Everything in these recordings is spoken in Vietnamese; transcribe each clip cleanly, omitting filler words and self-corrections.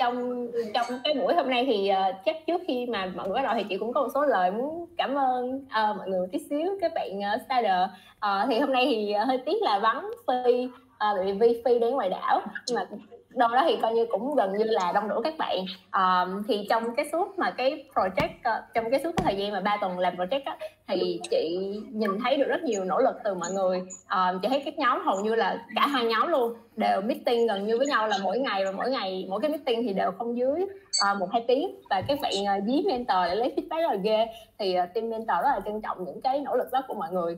trong cái buổi hôm nay thì chắc trước khi mà mọi người bắt đầu thì chị cũng có một số lời muốn cảm ơn mọi người một tí xíu, các bạn Starter. Thì hôm nay thì hơi tiếc là vắng Phi, bởi vì Phi đến ngoài đảo, nhưng mà đâu đó thì coi như cũng gần như là đông đủ các bạn. Thì trong cái suốt mà cái project, trong cái suốt cái thời gian mà 3 tuần làm project á, thì chị nhìn thấy được rất nhiều nỗ lực từ mọi người. Chị thấy các nhóm hầu như là cả hai nhóm luôn đều meeting gần như với nhau là mỗi ngày, và mỗi cái meeting thì đều không dưới 1-2 tiếng, và các bạn dí mentor để lấy feedback rất là ghê. Thì team mentor rất là trân trọng những cái nỗ lực đó của mọi người,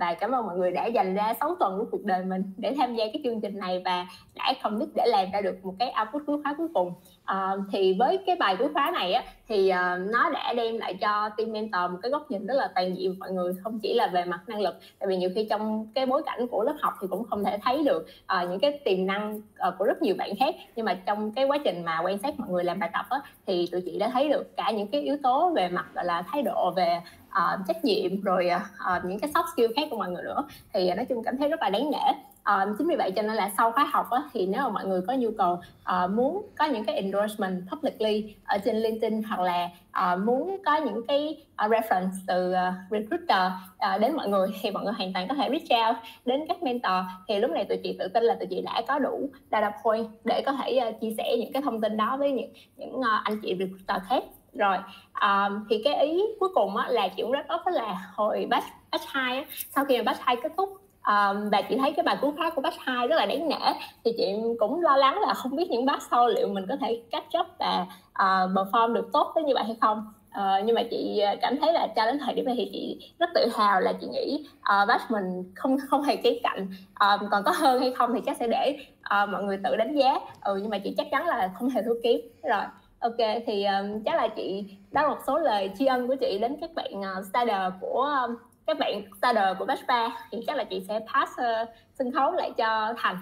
và cảm ơn mọi người đã dành ra 6 tuần của cuộc đời mình để tham gia cái chương trình này và đã commit để làm ra được một cái output cuối khóa cuối cùng. Thì với cái bài cuối khóa này á, thì nó đã đem lại cho team mentor một cái góc nhìn rất là toàn diện mọi người, không chỉ là về mặt năng lực, tại vì nhiều khi trong cái bối cảnh của lớp học thì cũng không thể thấy được những cái tiềm năng của rất nhiều bạn khác, nhưng mà trong cái quá trình mà quan sát mọi người làm bài tập á, thì tụi chị đã thấy được cả những cái yếu tố về mặt gọi là thái độ, về trách nhiệm, rồi những cái soft skill khác của mọi người nữa. Thì nói chung cảm thấy rất là đáng nể. Chính vì vậy cho nên là sau khóa học á, thì nếu mà mọi người có nhu cầu muốn có những cái endorsement publicly ở trên LinkedIn, hoặc là muốn có những cái reference từ recruiter đến mọi người, thì mọi người hoàn toàn có thể reach out đến các mentor. Thì lúc này tụi chị tự tin là tụi chị đã có đủ data point để có thể chia sẻ những cái thông tin đó với những anh chị recruiter khác. Rồi, thì cái ý cuối cùng á, là chị cũng rất off là hồi batch 2 á, sau khi mà batch 2 kết thúc, và chị thấy cái bài cuối khóa của batch 2 rất là đáng nể, thì chị cũng lo lắng là không biết những batch sau liệu mình có thể catch up và perform được tốt tới như vậy hay không. Nhưng mà chị cảm thấy là cho đến thời điểm này thì chị rất tự hào là chị nghĩ batch mình không hề kém cạnh, còn có hơn hay không thì chắc sẽ để mọi người tự đánh giá. Nhưng mà chị chắc chắn là không hề thua kém. Rồi, ok, thì chắc là chị đã một số lời tri ân của chị đến các bạn starter của Batch 3, thì chắc là chị sẽ pass sân khấu lại cho Thành.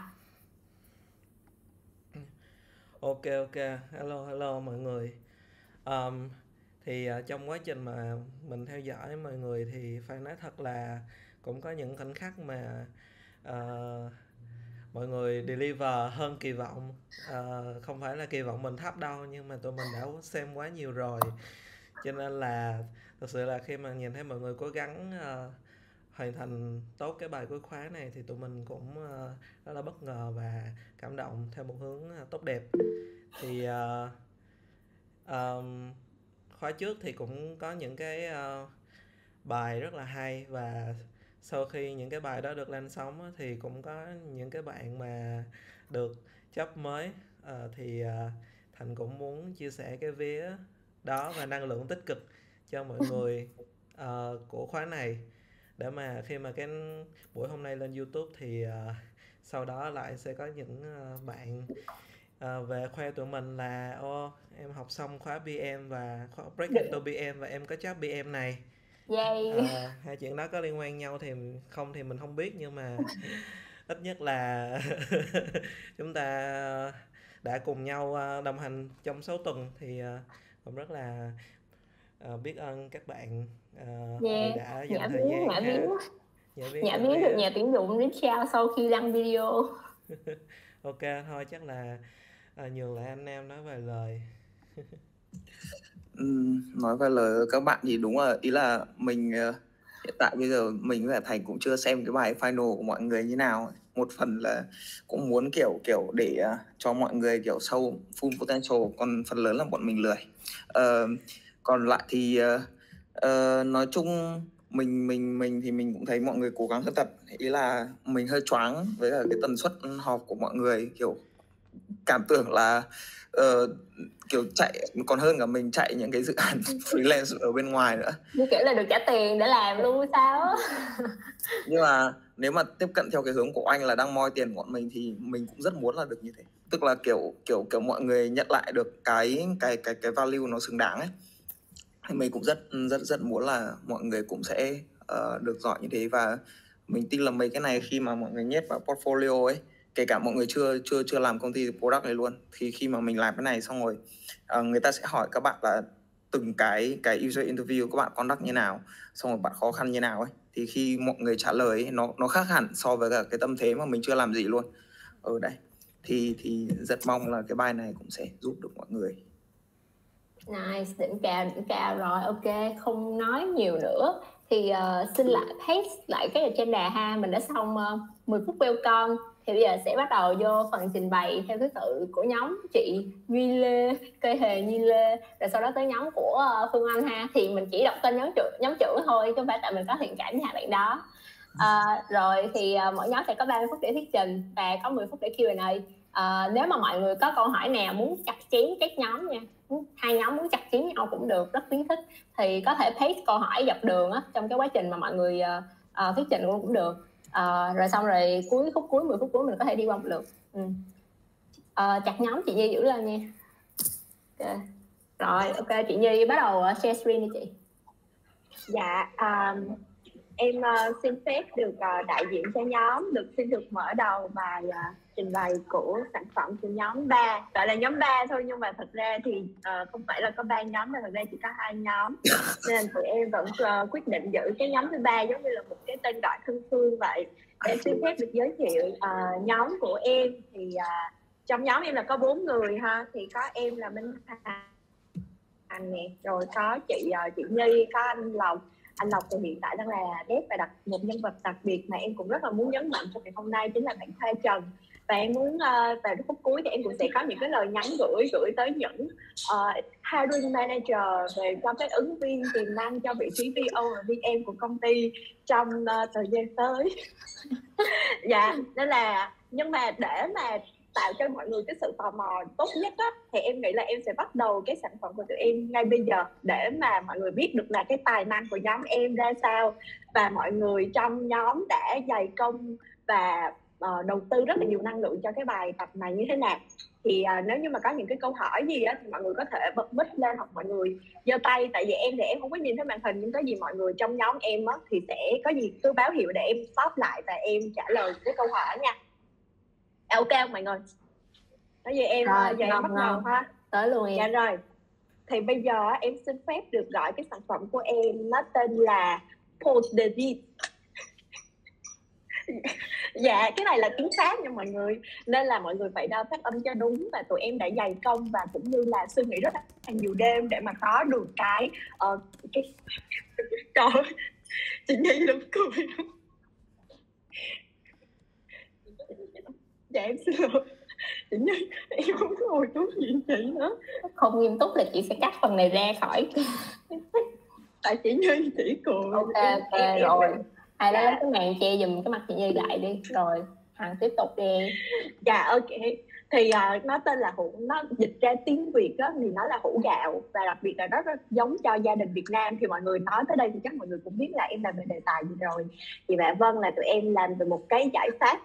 Ok, hello mọi người. Thì trong quá trình mà mình theo dõi mọi người thì phải nói thật là cũng có những khoảnh khắc mà mọi người deliver hơn kỳ vọng. Không phải là kỳ vọng mình thấp đâu, nhưng mà tụi mình đã xem quá nhiều rồi, cho nên là thực sự là khi mà nhìn thấy mọi người cố gắng hoàn thành tốt cái bài cuối khóa này thì tụi mình cũng rất là bất ngờ và cảm động theo một hướng tốt đẹp. Thì khóa trước thì cũng có những cái bài rất là hay, và sau khi những cái bài đó được lên sóng thì cũng có những cái bạn mà được job mới. Thì Thành cũng muốn chia sẻ cái vía đó và năng lượng tích cực cho mọi người của khóa này, để mà khi mà cái buổi hôm nay lên YouTube thì sau đó lại sẽ có những bạn về khoe tụi mình là ô, em học xong khóa BM và khóa Breaking into BM và em có job BM này. Hai chuyện đó có liên quan nhau thì không thì mình không biết, nhưng mà ít nhất là chúng ta đã cùng nhau đồng hành trong 6 tuần thì cũng rất là biết ơn các bạn đã dành thời gian nhã miếng được nhà tuyển dụng đến trao sau khi đăng video. Ok, thôi chắc là nhường lại anh Nam nói vài lời. Nói vài lời các bạn thì đúng là ý là mình hiện tại bây giờ mình và Thành cũng chưa xem cái bài final của mọi người như nào. Một phần là cũng muốn kiểu để cho mọi người kiểu sâu full potential, còn phần lớn là bọn mình lười. Còn lại thì nói chung mình thì mình cũng thấy mọi người cố gắng rất thật. Ý là mình hơi choáng với cả cái tần suất họp của mọi người, kiểu cảm tưởng là kiểu chạy còn hơn cả mình chạy những cái dự án freelance ở bên ngoài nữa, như kiểu là được trả tiền để làm luôn sao. Nhưng mà nếu mà tiếp cận theo cái hướng của anh là đang moi tiền của bọn mình thì mình cũng rất muốn là được như thế, tức là kiểu mọi người nhận lại được cái value nó xứng đáng ấy, thì mình cũng rất muốn là mọi người cũng sẽ được giỏi như thế. Và mình tin là mấy cái này khi mà mọi người nhét vào portfolio ấy, kể cả mọi người chưa làm công ty product này luôn, thì khi mà mình làm cái này xong rồi người ta sẽ hỏi các bạn là từng cái user interview các bạn conduct như nào, xong rồi bạn khó khăn như nào ấy, thì khi mọi người trả lời ấy, nó khác hẳn so với cả cái tâm thế mà mình chưa làm gì luôn ở đây. thì rất mong là cái bài này cũng sẽ giúp được mọi người. Nice, đỉnh cao rồi, ok, không nói nhiều nữa. Thì xin lại paste lại cái agenda ha, mình đã xong 10 phút welcome. Thì bây giờ sẽ bắt đầu vô phần trình bày theo thứ tự của nhóm chị Duy Lê, cây hề Duy Lê. Rồi sau đó tới nhóm của Phương Anh ha. Thì mình chỉ đọc tên nhóm trưởng thôi, chứ không phải tại mình có thiện cảm với hai bạn đó. Rồi thì mỗi nhóm sẽ có 30 phút để thuyết trình và có 10 phút để Q&A. Nếu mà mọi người có câu hỏi nào muốn chặt chém các nhóm nha, hai nhóm muốn chặt chém nhau cũng được, rất khuyến khích, thì có thể paste câu hỏi dọc đường á, trong cái quá trình mà mọi người thuyết trình cũng được. Rồi xong rồi khúc cuối 10 phút cuối mình có thể đi qua một lượt. Chặt nhóm chị Nhi giữ lên nha. Okay. Rồi, ok, chị Nhi bắt đầu share screen đi chị. Dạ, em xin phép được đại diện cho nhóm, xin được mở đầu bài trình bày của sản phẩm của nhóm 3. Gọi là nhóm 3 thôi nhưng mà thật ra thì không phải là có 3 nhóm mà thật ra chỉ có 2 nhóm. Nên tụi em vẫn quyết định giữ cái nhóm thứ 3 giống như là một cái tên gọi thân thương vậy. Em xin phép được giới thiệu nhóm của em. Thì trong nhóm em là có 4 người ha, thì có em là Minh Anh nè, rồi có chị Nhi, có anh Lộc. Anh Lộc thì hiện tại đang là dev và một nhân vật đặc biệt mà em cũng rất là muốn nhấn mạnh cho ngày hôm nay, chính là bạn Kha Trần. Và em muốn vào phút cuối thì em cũng sẽ có những cái lời nhắn gửi tới những hiring manager về cho các ứng viên tiềm năng cho vị trí VO và VM của công ty trong thời gian tới. Dạ, nên là nhưng mà để mà tạo cho mọi người cái sự tò mò tốt nhất á, thì em nghĩ là em sẽ bắt đầu cái sản phẩm của tụi em ngay bây giờ để mà mọi người biết được là cái tài năng của nhóm em ra sao, và mọi người trong nhóm đã dày công và đầu tư rất là nhiều năng lượng cho cái bài tập này như thế nào. Thì nếu như mà có những cái câu hỏi gì á thì mọi người có thể bật mic lên hoặc mọi người giơ tay, tại vì em thì em không có nhìn thấy màn hình, nhưng có gì mọi người trong nhóm em á thì sẽ có gì cứ báo hiệu để em stop lại và em trả lời cái câu hỏi nha. Ok không mọi người? Nói vậy em bắt đầu ha. Tới luôn em. Dạ rồi. Thì bây giờ em xin phép được gọi cái sản phẩm của em nó tên là Pot De Riz. Dạ, cái này là tiếng Pháp nha mọi người. Nên là mọi người phải phát âm cho đúng, và tụi em đã dày công và cũng như là suy nghĩ rất là nhiều đêm để mà có được cái... Trời ơi, chị Nhi luôn cười. Dạ em xin lỗi chị Nhi, em không có hồi tốt gì chị nữa. Không nghiêm túc là chị sẽ cắt phần này ra khỏi. Tại chị Nhi chỉ cười. Ok rồi. Ai đó lấy cái màn che dùm cái mặt chị Nhi lại đi. Rồi Hằng tiếp tục đi. Dạ ok. Thì nó tên là nó dịch ra tiếng Việt đó, thì nó là hũ gạo. Và đặc biệt là nó rất giống cho gia đình Việt Nam. Thì mọi người nói tới đây thì chắc mọi người cũng biết là em làm về đề tài gì rồi. Thì bạn Vân là tụi em làm về một cái giải pháp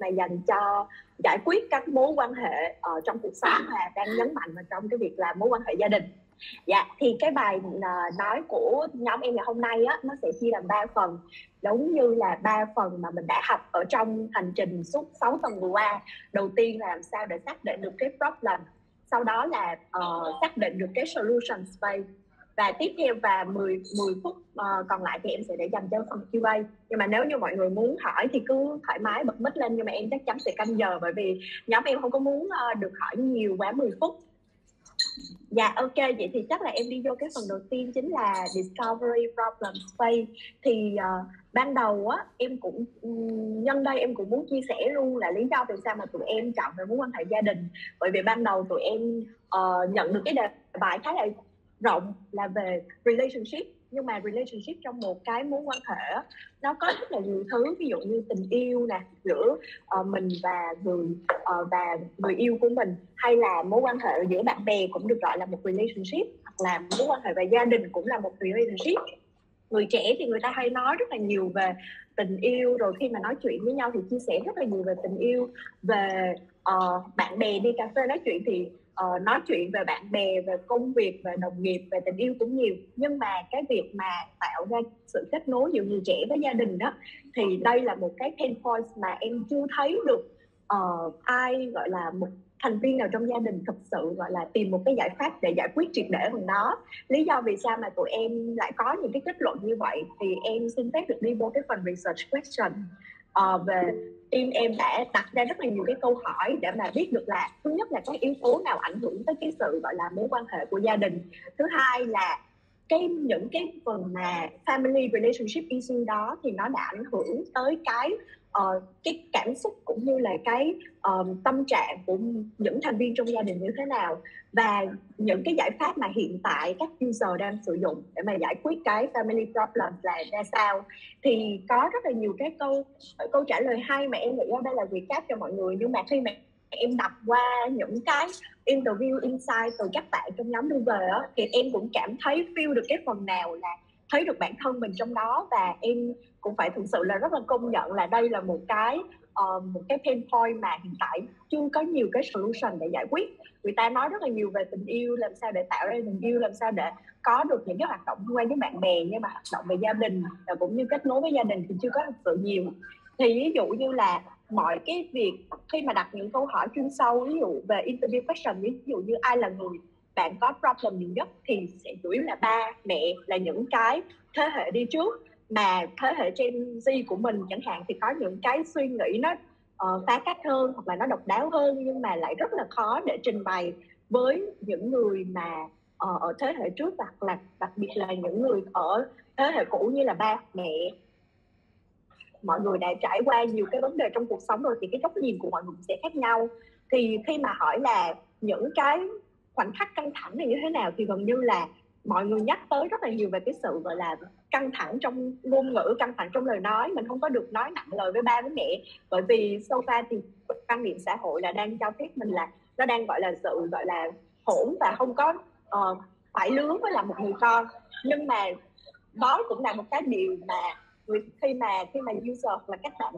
mà dành cho giải quyết các mối quan hệ trong cuộc sống, và đang nhấn mạnh vào trong cái việc là mối quan hệ gia đình. Dạ, thì cái bài nói của nhóm em ngày hôm nay á, nó sẽ chia làm 3 phần, đúng như là 3 phần mà mình đã học ở trong hành trình suốt 6 tuần vừa qua. Đầu tiên là làm sao để xác định được cái problem, sau đó là xác định được cái solution space. Và tiếp theo và 10 phút còn lại thì em sẽ để dành cho phần Q&A. Nhưng mà nếu như mọi người muốn hỏi thì cứ thoải mái bật mic lên, nhưng mà em chắc chắn sẽ canh giờ, bởi vì nhóm em không có muốn được hỏi nhiều quá 10 phút. Dạ ok, vậy thì chắc là em đi vô cái phần đầu tiên chính là Discovery Problem Space. Thì ban đầu á, em cũng nhân đây em cũng muốn chia sẻ luôn là lý do vì sao mà tụi em chọn về mối quan hệ gia đình. Bởi vì ban đầu tụi em nhận được cái đề bài khá là rộng là về relationship, nhưng mà relationship trong một cái mối quan hệ nó có rất là nhiều thứ, ví dụ như tình yêu nè, giữa mình và người yêu của mình, hay là mối quan hệ giữa bạn bè cũng được gọi là một relationship, hoặc là mối quan hệ về gia đình cũng là một relationship. Người trẻ thì người ta hay nói rất là nhiều về tình yêu, rồi khi mà nói chuyện với nhau thì chia sẻ rất là nhiều về tình yêu, về bạn bè đi cà phê nói chuyện thì nói chuyện về bạn bè, về công việc, về đồng nghiệp, về tình yêu cũng nhiều. Nhưng mà cái việc mà tạo ra sự kết nối giữa người trẻ với gia đình đó, thì đây là một cái pain point mà em chưa thấy được ai gọi là một thành viên nào trong gia đình thực sự gọi là tìm một cái giải pháp để giải quyết triệt để phần đó. Lý do vì sao mà tụi em lại có những cái kết luận như vậy thì em xin phép được đi vô cái phần research question. về team em đã đặt ra rất là nhiều cái câu hỏi để mà biết được là thứ nhất là các yếu tố nào ảnh hưởng tới cái sự gọi là mối quan hệ của gia đình, thứ hai là những cái phần mà family relationship issue đó thì nó đã ảnh hưởng tới cái cảm xúc cũng như là cái tâm trạng của những thành viên trong gia đình như thế nào, và những cái giải pháp mà hiện tại các user đang sử dụng để mà giải quyết cái family problem là ra sao. Thì có rất là nhiều cái câu trả lời hay mà em nghĩ đây là recap cho mọi người, nhưng mà khi mà em đọc qua những cái interview insight từ các bạn trong nhóm đưa về đó, thì em cũng cảm thấy feel được cái phần nào là thấy được bản thân mình trong đó, và em cũng phải thực sự là rất là công nhận là đây là một cái pain point mà hiện tại chưa có nhiều cái solution để giải quyết. Người ta nói rất là nhiều về tình yêu, làm sao để tạo ra tình yêu, làm sao để có được những cái hoạt động liên quan đến bạn bè, nhưng mà hoạt động về gia đình và cũng như kết nối với gia đình thì chưa có thật sự nhiều. Thì ví dụ như là mọi cái việc khi mà đặt những câu hỏi chuyên sâu, ví dụ về interview question, ví dụ như ai là người bạn có problem nhiều nhất, thì sẽ chủ yếu là ba, mẹ, là những cái thế hệ đi trước. Mà thế hệ Gen Z của mình chẳng hạn thì có những cái suy nghĩ nó phá cách hơn hoặc là nó độc đáo hơn, nhưng mà lại rất là khó để trình bày với những người mà ở thế hệ trước, hoặc là đặc biệt là những người ở thế hệ cũ như là ba, mẹ. Mọi người đã trải qua nhiều cái vấn đề trong cuộc sống rồi thì cái góc nhìn của mọi người sẽ khác nhau. Thì khi mà hỏi là những cái khoảnh khắc căng thẳng này như thế nào thì gần như là mọi người nhắc tới rất là nhiều về cái sự gọi là căng thẳng trong ngôn ngữ, căng thẳng trong lời nói. Mình không có được nói nặng lời với ba với mẹ, bởi vì so far thì quan niệm xã hội là đang cho phép mình là nó đang gọi là sự gọi là hỗn và không có phải lướng với là một người con. Nhưng mà đó cũng là một cái điều mà khi mà user là các bạn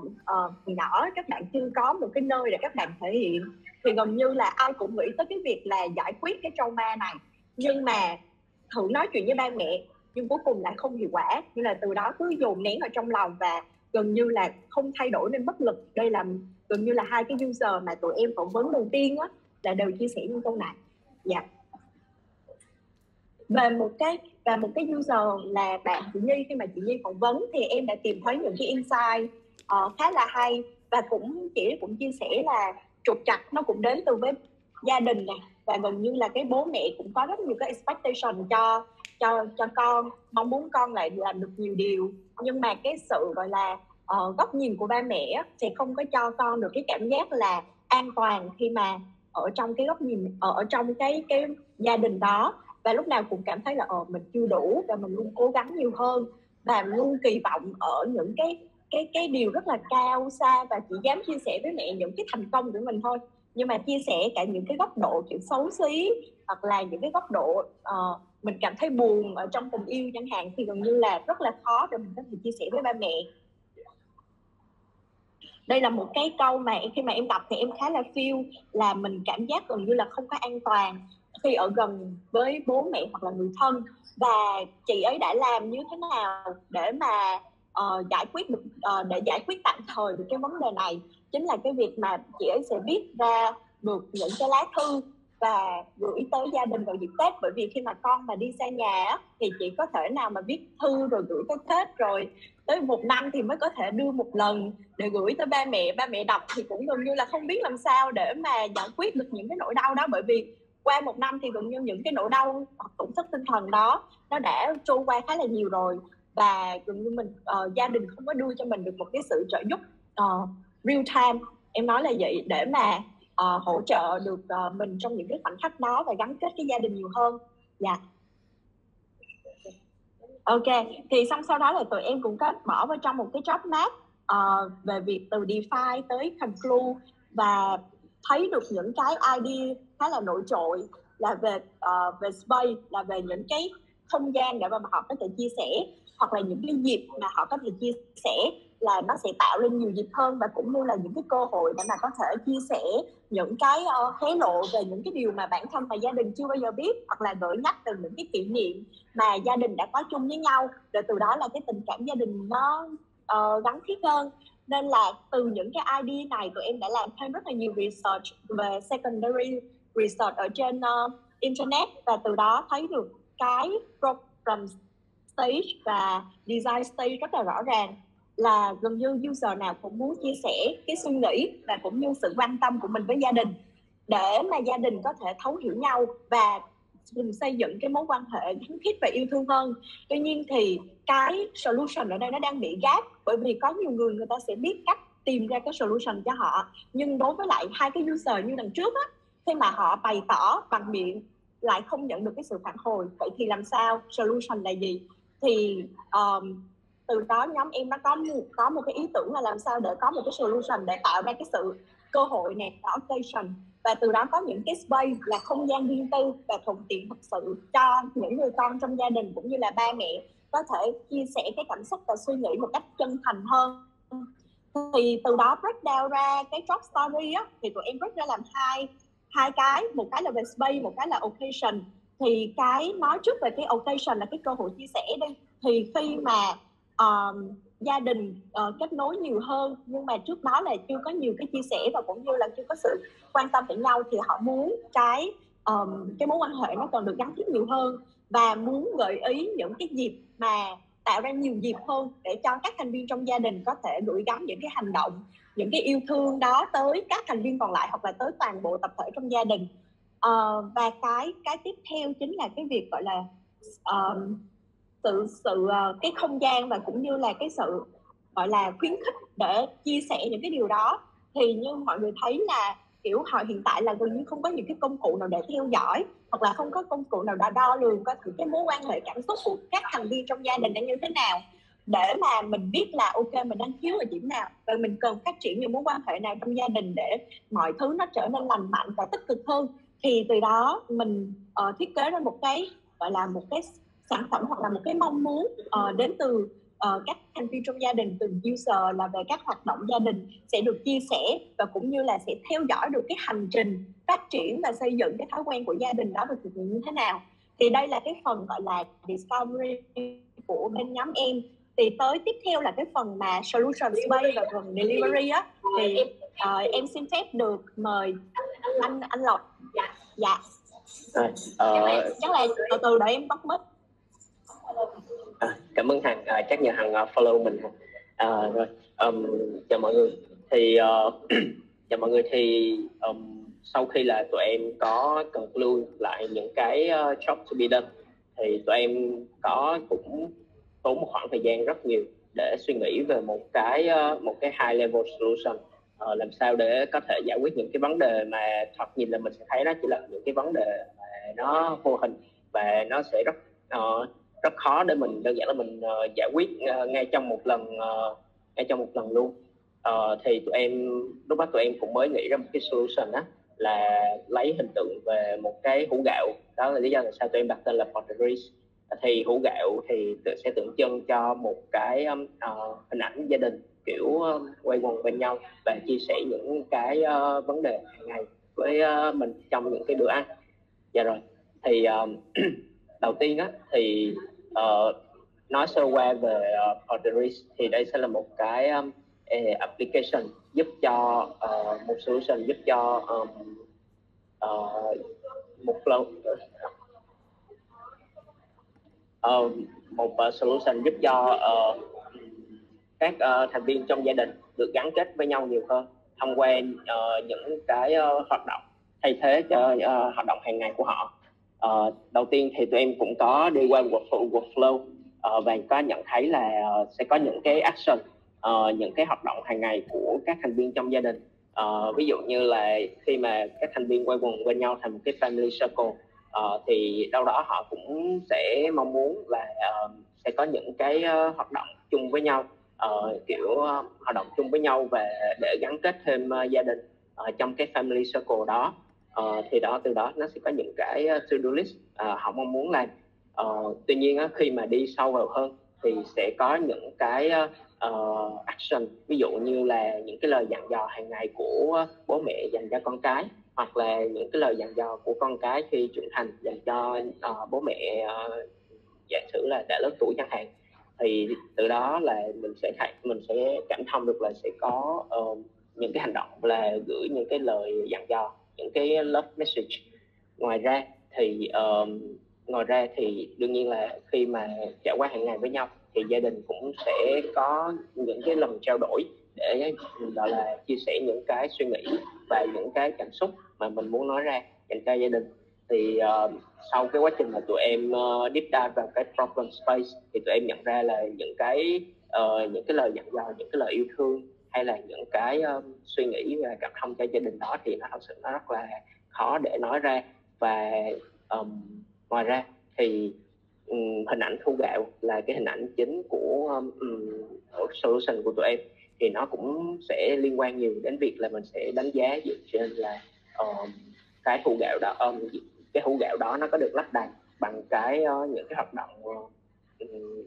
nhỏ, các bạn chưa có một cái nơi để các bạn thể hiện, thì gần như là ai cũng nghĩ tới cái việc là giải quyết cái trauma này, nhưng mà thử nói chuyện với ba mẹ nhưng cuối cùng lại không hiệu quả, nên là từ đó cứ dồn nén ở trong lòng và gần như là không thay đổi nên bất lực. Đây là gần như là hai cái user mà tụi em phỏng vấn đầu tiên á, là đều chia sẻ những câu này. Dạ. Và một cái user là bạn chị Nhi, khi mà chị Nhi phỏng vấn thì em đã tìm thấy những cái insight khá là hay, và chị cũng chia sẻ là trục trặc nó cũng đến từ với gia đình này, và gần như là cái bố mẹ cũng có rất nhiều cái expectation cho con, mong muốn con lại làm được nhiều điều, nhưng mà cái sự gọi là góc nhìn của ba mẹ thì không có cho con được cái cảm giác là an toàn khi mà ở trong cái góc nhìn ở trong cái gia đình đó, và lúc nào cũng cảm thấy là mình chưa đủ và mình luôn cố gắng nhiều hơn và luôn kỳ vọng ở những cái điều rất là cao xa, và chỉ dám chia sẻ với mẹ những cái thành công của mình thôi, nhưng mà chia sẻ cả những cái góc độ kiểu xấu xí hoặc là những cái góc độ mình cảm thấy buồn ở trong tình yêu chẳng hạn, thì gần như là rất là khó để mình có thể chia sẻ với ba mẹ. Đây là một cái câu mà khi mà em đọc thì em khá là feel là mình cảm giác gần như là không có an toàn khi ở gần với bố mẹ hoặc là người thân, và chị ấy đã làm như thế nào để mà giải quyết tạm thời được cái vấn đề này, chính là cái việc mà chị ấy sẽ viết ra được những cái lá thư và gửi tới gia đình vào dịp Tết, bởi vì khi mà con mà đi xa nhà thì chị có thể nào mà viết thư rồi gửi tới Tết, rồi tới một năm thì mới có thể đưa một lần để gửi tới ba mẹ đọc thì cũng gần như là không biết làm sao để mà giải quyết được những cái nỗi đau đó, bởi vì qua một năm thì gần như những cái nỗi đau hoặc tổn thất tinh thần đó nó đã trôi qua khá là nhiều rồi, và gần như mình gia đình không có đưa cho mình được một cái sự trợ giúp real time, em nói là vậy, để mà hỗ trợ được mình trong những cái khoảnh khắc đó và gắn kết với gia đình nhiều hơn. Dạ. Ok, thì xong sau đó là tụi em cũng có bỏ vào trong một cái job map về việc từ define tới conclude, và thấy được những cái idea khá là nổi trội là về space, là về những cái không gian để mà họ có thể chia sẻ, hoặc là những cái dịp mà họ có thể chia sẻ là nó sẽ tạo lên nhiều dịp hơn, và cũng như là những cái cơ hội để mà có thể chia sẻ những cái hé lộ về những cái điều mà bản thân và gia đình chưa bao giờ biết, hoặc là gợi nhắc từ những cái kỷ niệm mà gia đình đã có chung với nhau, rồi từ đó là cái tình cảm gia đình nó gắn thiết hơn. Nên là từ những cái idea này tụi em đã làm thêm rất là nhiều research về secondary research ở trên internet, và từ đó thấy được cái program stage và design stage rất là rõ ràng. là gần như user nào cũng muốn chia sẻ cái suy nghĩ và cũng như sự quan tâm của mình với gia đình, để mà gia đình có thể thấu hiểu nhau và mình xây dựng cái mối quan hệ gắn kết và yêu thương hơn. Tuy nhiên thì cái solution ở đây nó đang bị gap, bởi vì có nhiều người, người ta sẽ biết cách tìm ra cái solution cho họ, nhưng đối với lại hai cái user như lần trước á, khi mà họ bày tỏ bằng miệng lại không nhận được cái sự phản hồi, vậy thì làm sao, solution là gì? Thì từ đó nhóm em nó có một cái ý tưởng là làm sao để có một cái solution để tạo ra cái sự cơ hội này, occasion, và từ đó có những cái space là không gian riêng tư và thuận tiện thật sự cho những người con trong gia đình cũng như là ba mẹ có thể chia sẻ cái cảm xúc và suy nghĩ một cách chân thành hơn. Thì từ đó break down ra cái job story á, thì tụi em break ra làm hai cái, một cái là về space, một cái là occasion. Thì cái nói trước về cái occasion là cái cơ hội chia sẻ đi, thì khi mà gia đình kết nối nhiều hơn nhưng mà trước đó là chưa có nhiều cái chia sẻ và cũng như là chưa có sự quan tâm đến nhau, thì họ muốn cái mối quan hệ nó còn được gắn kết nhiều hơn và muốn gợi ý những cái dịp mà tạo ra nhiều dịp hơn để cho các thành viên trong gia đình có thể gửi gắm những cái hành động, những cái yêu thương đó tới các thành viên còn lại hoặc là tới toàn bộ tập thể trong gia đình. Và cái tiếp theo chính là cái việc gọi là cái không gian và cũng như là cái sự gọi là khuyến khích để chia sẻ những cái điều đó. Thì như mọi người thấy là kiểu họ hiện tại là gần như không có những cái công cụ nào để theo dõi hoặc là không có công cụ nào đã đo lường coi thử cái mối quan hệ cảm xúc của các thành viên trong gia đình đang như thế nào, để mà mình biết là ok mình đang thiếu ở điểm nào và mình cần phát triển những mối quan hệ nào trong gia đình để mọi thứ nó trở nên lành mạnh và tích cực hơn. Thì từ đó mình thiết kế ra một cái gọi là một cái sản phẩm hoặc là một cái mong muốn đến từ các thành viên trong gia đình, từ user là về các hoạt động gia đình sẽ được chia sẻ và cũng như là sẽ theo dõi được cái hành trình phát triển và xây dựng cái thói quen của gia đình đó được thực hiện như thế nào. Thì đây là cái phần gọi là discovery của bên nhóm em. Thì tới tiếp theo là cái phần mà solution space và phần delivery á, thì em xin phép được mời anh Lộc. Dạ. Chắc là từ để em bắt mất. Cảm ơn Hằng, chắc nhờ Hằng follow mình. Rồi, chào mọi người. Thì chào mọi người. Thì sau khi là tụi em có conclude lại những cái job to be done, thì tụi em cũng tốn một khoảng thời gian rất nhiều để suy nghĩ về một cái high level solution, làm sao để có thể giải quyết những cái vấn đề mà thoạt nhìn là mình sẽ thấy đó chỉ là những cái vấn đề mà nó vô hình và nó sẽ rất khó để mình đơn giản là mình giải quyết ngay trong một lần luôn. Thì tụi em lúc đó tụi em cũng mới nghĩ ra một cái solution á, là lấy hình tượng về một cái hũ gạo. Đó là lý do tại sao tụi em đặt tên là Pot De Riz. Thì hũ gạo thì sẽ tượng trưng cho một cái hình ảnh gia đình kiểu quay quần bên nhau và chia sẻ những cái vấn đề hàng ngày với mình trong những cái bữa ăn. Dạ rồi, thì đầu tiên á, thì nói sơ qua về Pot De Riz, thì đây sẽ là một cái application giúp cho một solution giúp cho solution giúp cho các thành viên trong gia đình được gắn kết với nhau nhiều hơn thông qua những cái hoạt động thay thế cho hoạt động hàng ngày của họ. Đầu tiên thì tụi em cũng có đi qua workflow và có nhận thấy là sẽ có những cái action, những cái hoạt động hàng ngày của các thành viên trong gia đình. Ví dụ như là khi mà các thành viên quay quần bên nhau thành một cái family circle, thì đâu đó họ cũng sẽ mong muốn là sẽ có những cái hoạt động chung với nhau, kiểu hoạt động chung với nhau và để gắn kết thêm gia đình trong cái family circle đó. Thì từ đó nó sẽ có những cái to-do list họ mong muốn làm. Tuy nhiên khi mà đi sâu vào hơn thì sẽ có những cái action, ví dụ như là những cái lời dặn dò hàng ngày của bố mẹ dành cho con cái, hoặc là những cái lời dặn dò của con cái khi trưởng thành dành cho bố mẹ, giả sử là đã lớn tuổi chẳng hạn. Thì từ đó là mình sẽ cảm thông được là sẽ có những cái hành động là gửi những cái lời dặn dò, những cái love message. Ngoài ra thì đương nhiên là khi mà trải qua hàng ngày với nhau thì gia đình cũng sẽ có những cái lần trao đổi để gọi là chia sẻ những cái suy nghĩ và những cái cảm xúc mà mình muốn nói ra dành cho gia đình. Thì sau cái quá trình mà tụi em deep dive vào cái problem space thì tụi em nhận ra là những cái lời dặn dò, những cái lời yêu thương hay là những cái suy nghĩ và cảm thông cho gia đình đó thì nó thật sự nó rất là khó để nói ra. Và ngoài ra thì hình ảnh hũ gạo là cái hình ảnh chính của solution của tụi em, thì nó cũng sẽ liên quan nhiều đến việc là mình sẽ đánh giá dựa trên là cái hũ gạo đó nó có được lắp đặt bằng những cái hoạt động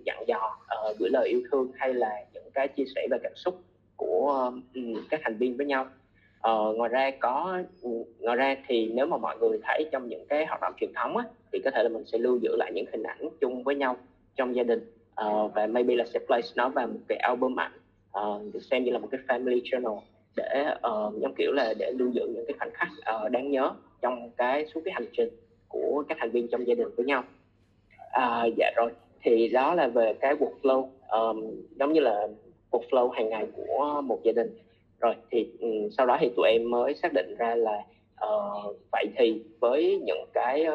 dặn dò, gửi lời yêu thương hay là những cái chia sẻ về cảm xúc của các thành viên với nhau. Ngoài ra thì nếu mà mọi người thấy trong những cái hoạt động truyền thống á, thì có thể là mình sẽ lưu giữ lại những hình ảnh chung với nhau trong gia đình, và maybe là sẽ place nó vào một cái album ảnh, được xem như là một cái family journal để giống kiểu là để lưu giữ những cái khoảnh khắc đáng nhớ trong cái suốt cái hành trình của các thành viên trong gia đình với nhau. Dạ rồi, thì đó là về cái workflow, giống như là workflow hàng ngày của một gia đình. Rồi thì sau đó thì tụi em mới xác định ra là vậy thì với những cái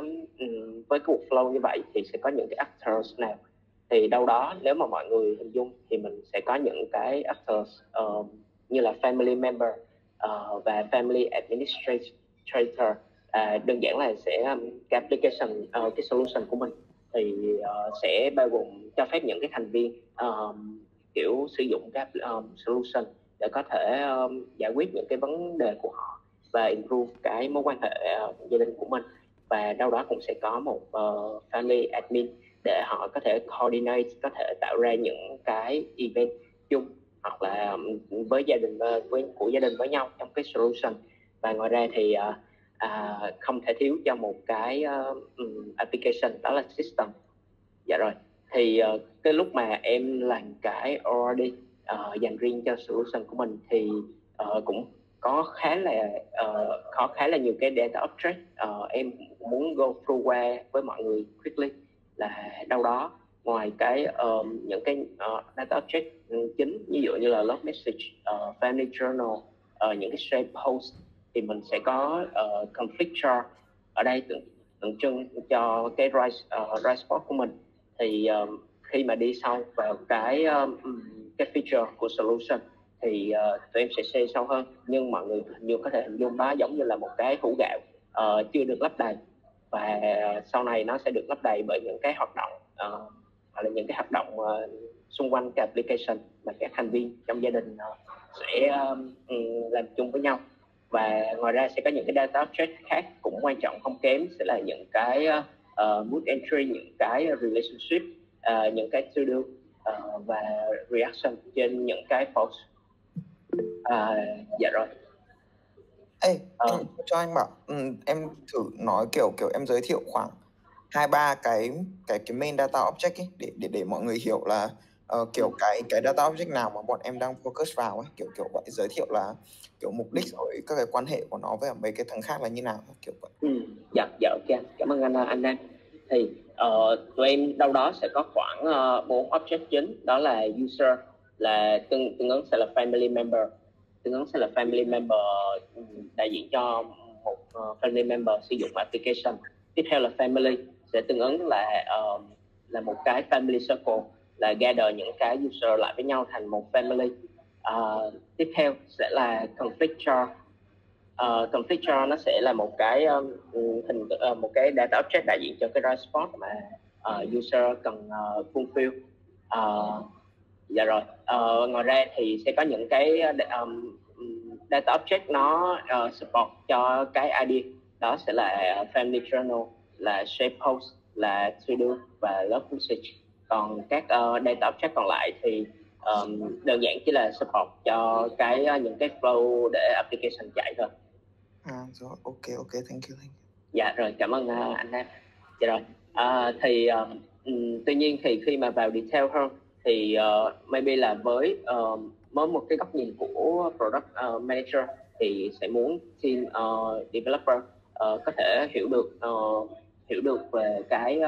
workflow như vậy thì sẽ có những cái actors nào. Thì đâu đó nếu mà mọi người hình dung thì mình sẽ có những cái actors như là family member và family administrator. Đơn giản là sẽ cái application, cái solution của mình thì sẽ bao gồm cho phép những cái thành viên kiểu sử dụng các solution để có thể giải quyết những cái vấn đề của họ và improve cái mối quan hệ gia đình của mình. Và đâu đó cũng sẽ có một family admin để họ có thể coordinate, có thể tạo ra những cái event chung hoặc là với gia đình của gia đình với nhau trong cái solution. Và ngoài ra thì không thể thiếu cho một cái application, đó là system. Dạ rồi, thì cái lúc mà em làm cái ORD dành riêng cho solution của mình thì cũng có khá là nhiều cái data object. Em muốn go through qua với mọi người quickly là đâu đó ngoài cái những cái data object chính ví dụ như là log message, family journal, những cái shared post, thì mình sẽ có conflict chart ở đây tượng trưng cho cái rise spot của mình. Thì khi mà đi sâu vào cái feature của solution thì tụi em sẽ xây sâu hơn, nhưng mọi người nhiều có thể hình dung đó giống như là một cái hũ gạo chưa được lấp đầy, và sau này nó sẽ được lấp đầy bởi những cái hoạt động hoặc là những cái hoạt động xung quanh cái application mà các thành viên trong gia đình sẽ làm chung với nhau. Và ngoài ra sẽ có những cái data object khác cũng quan trọng không kém, sẽ là những cái mood entry, những cái relationship, những cái to do và reaction trên những cái post. Dạ rồi. Ê, cho anh bảo em thử nói kiểu em giới thiệu khoảng 2-3 cái main data object ấy, để mọi người hiểu là kiểu cái data object nào mà bọn em đang focus vào ấy, kiểu vậy, giới thiệu là kiểu mục đích rồi các cái quan hệ của nó với mấy cái thằng khác là như nào kiểu vậy. Dạ ok, cảm ơn anh Nam. Thì tụi em đâu đó sẽ có khoảng 4 object chính, đó là user là tương ứng sẽ là family member, đại diện cho một family member sử dụng application. Tiếp theo là family sẽ tương ứng là một cái family circle, là gather những cái user lại với nhau thành một family. Tiếp theo sẽ là conflict chart. Conflict chart nó sẽ là một cái một cái data object đại diện cho cái right spot mà user cần fulfill. Dạ rồi. Ngoài ra thì sẽ có những cái data object nó support cho cái idea, đó sẽ là family journal, là shared post, là to do và love message. Còn các data object còn lại thì đơn giản chỉ là support cho những cái flow để application chạy thôi. Rồi, ok, thank you. Dạ rồi, cảm ơn anh Nam. Dạ rồi, thì tuy nhiên thì khi mà vào detail hơn thì maybe là với một cái góc nhìn của product manager thì sẽ muốn team developer có thể hiểu được về cái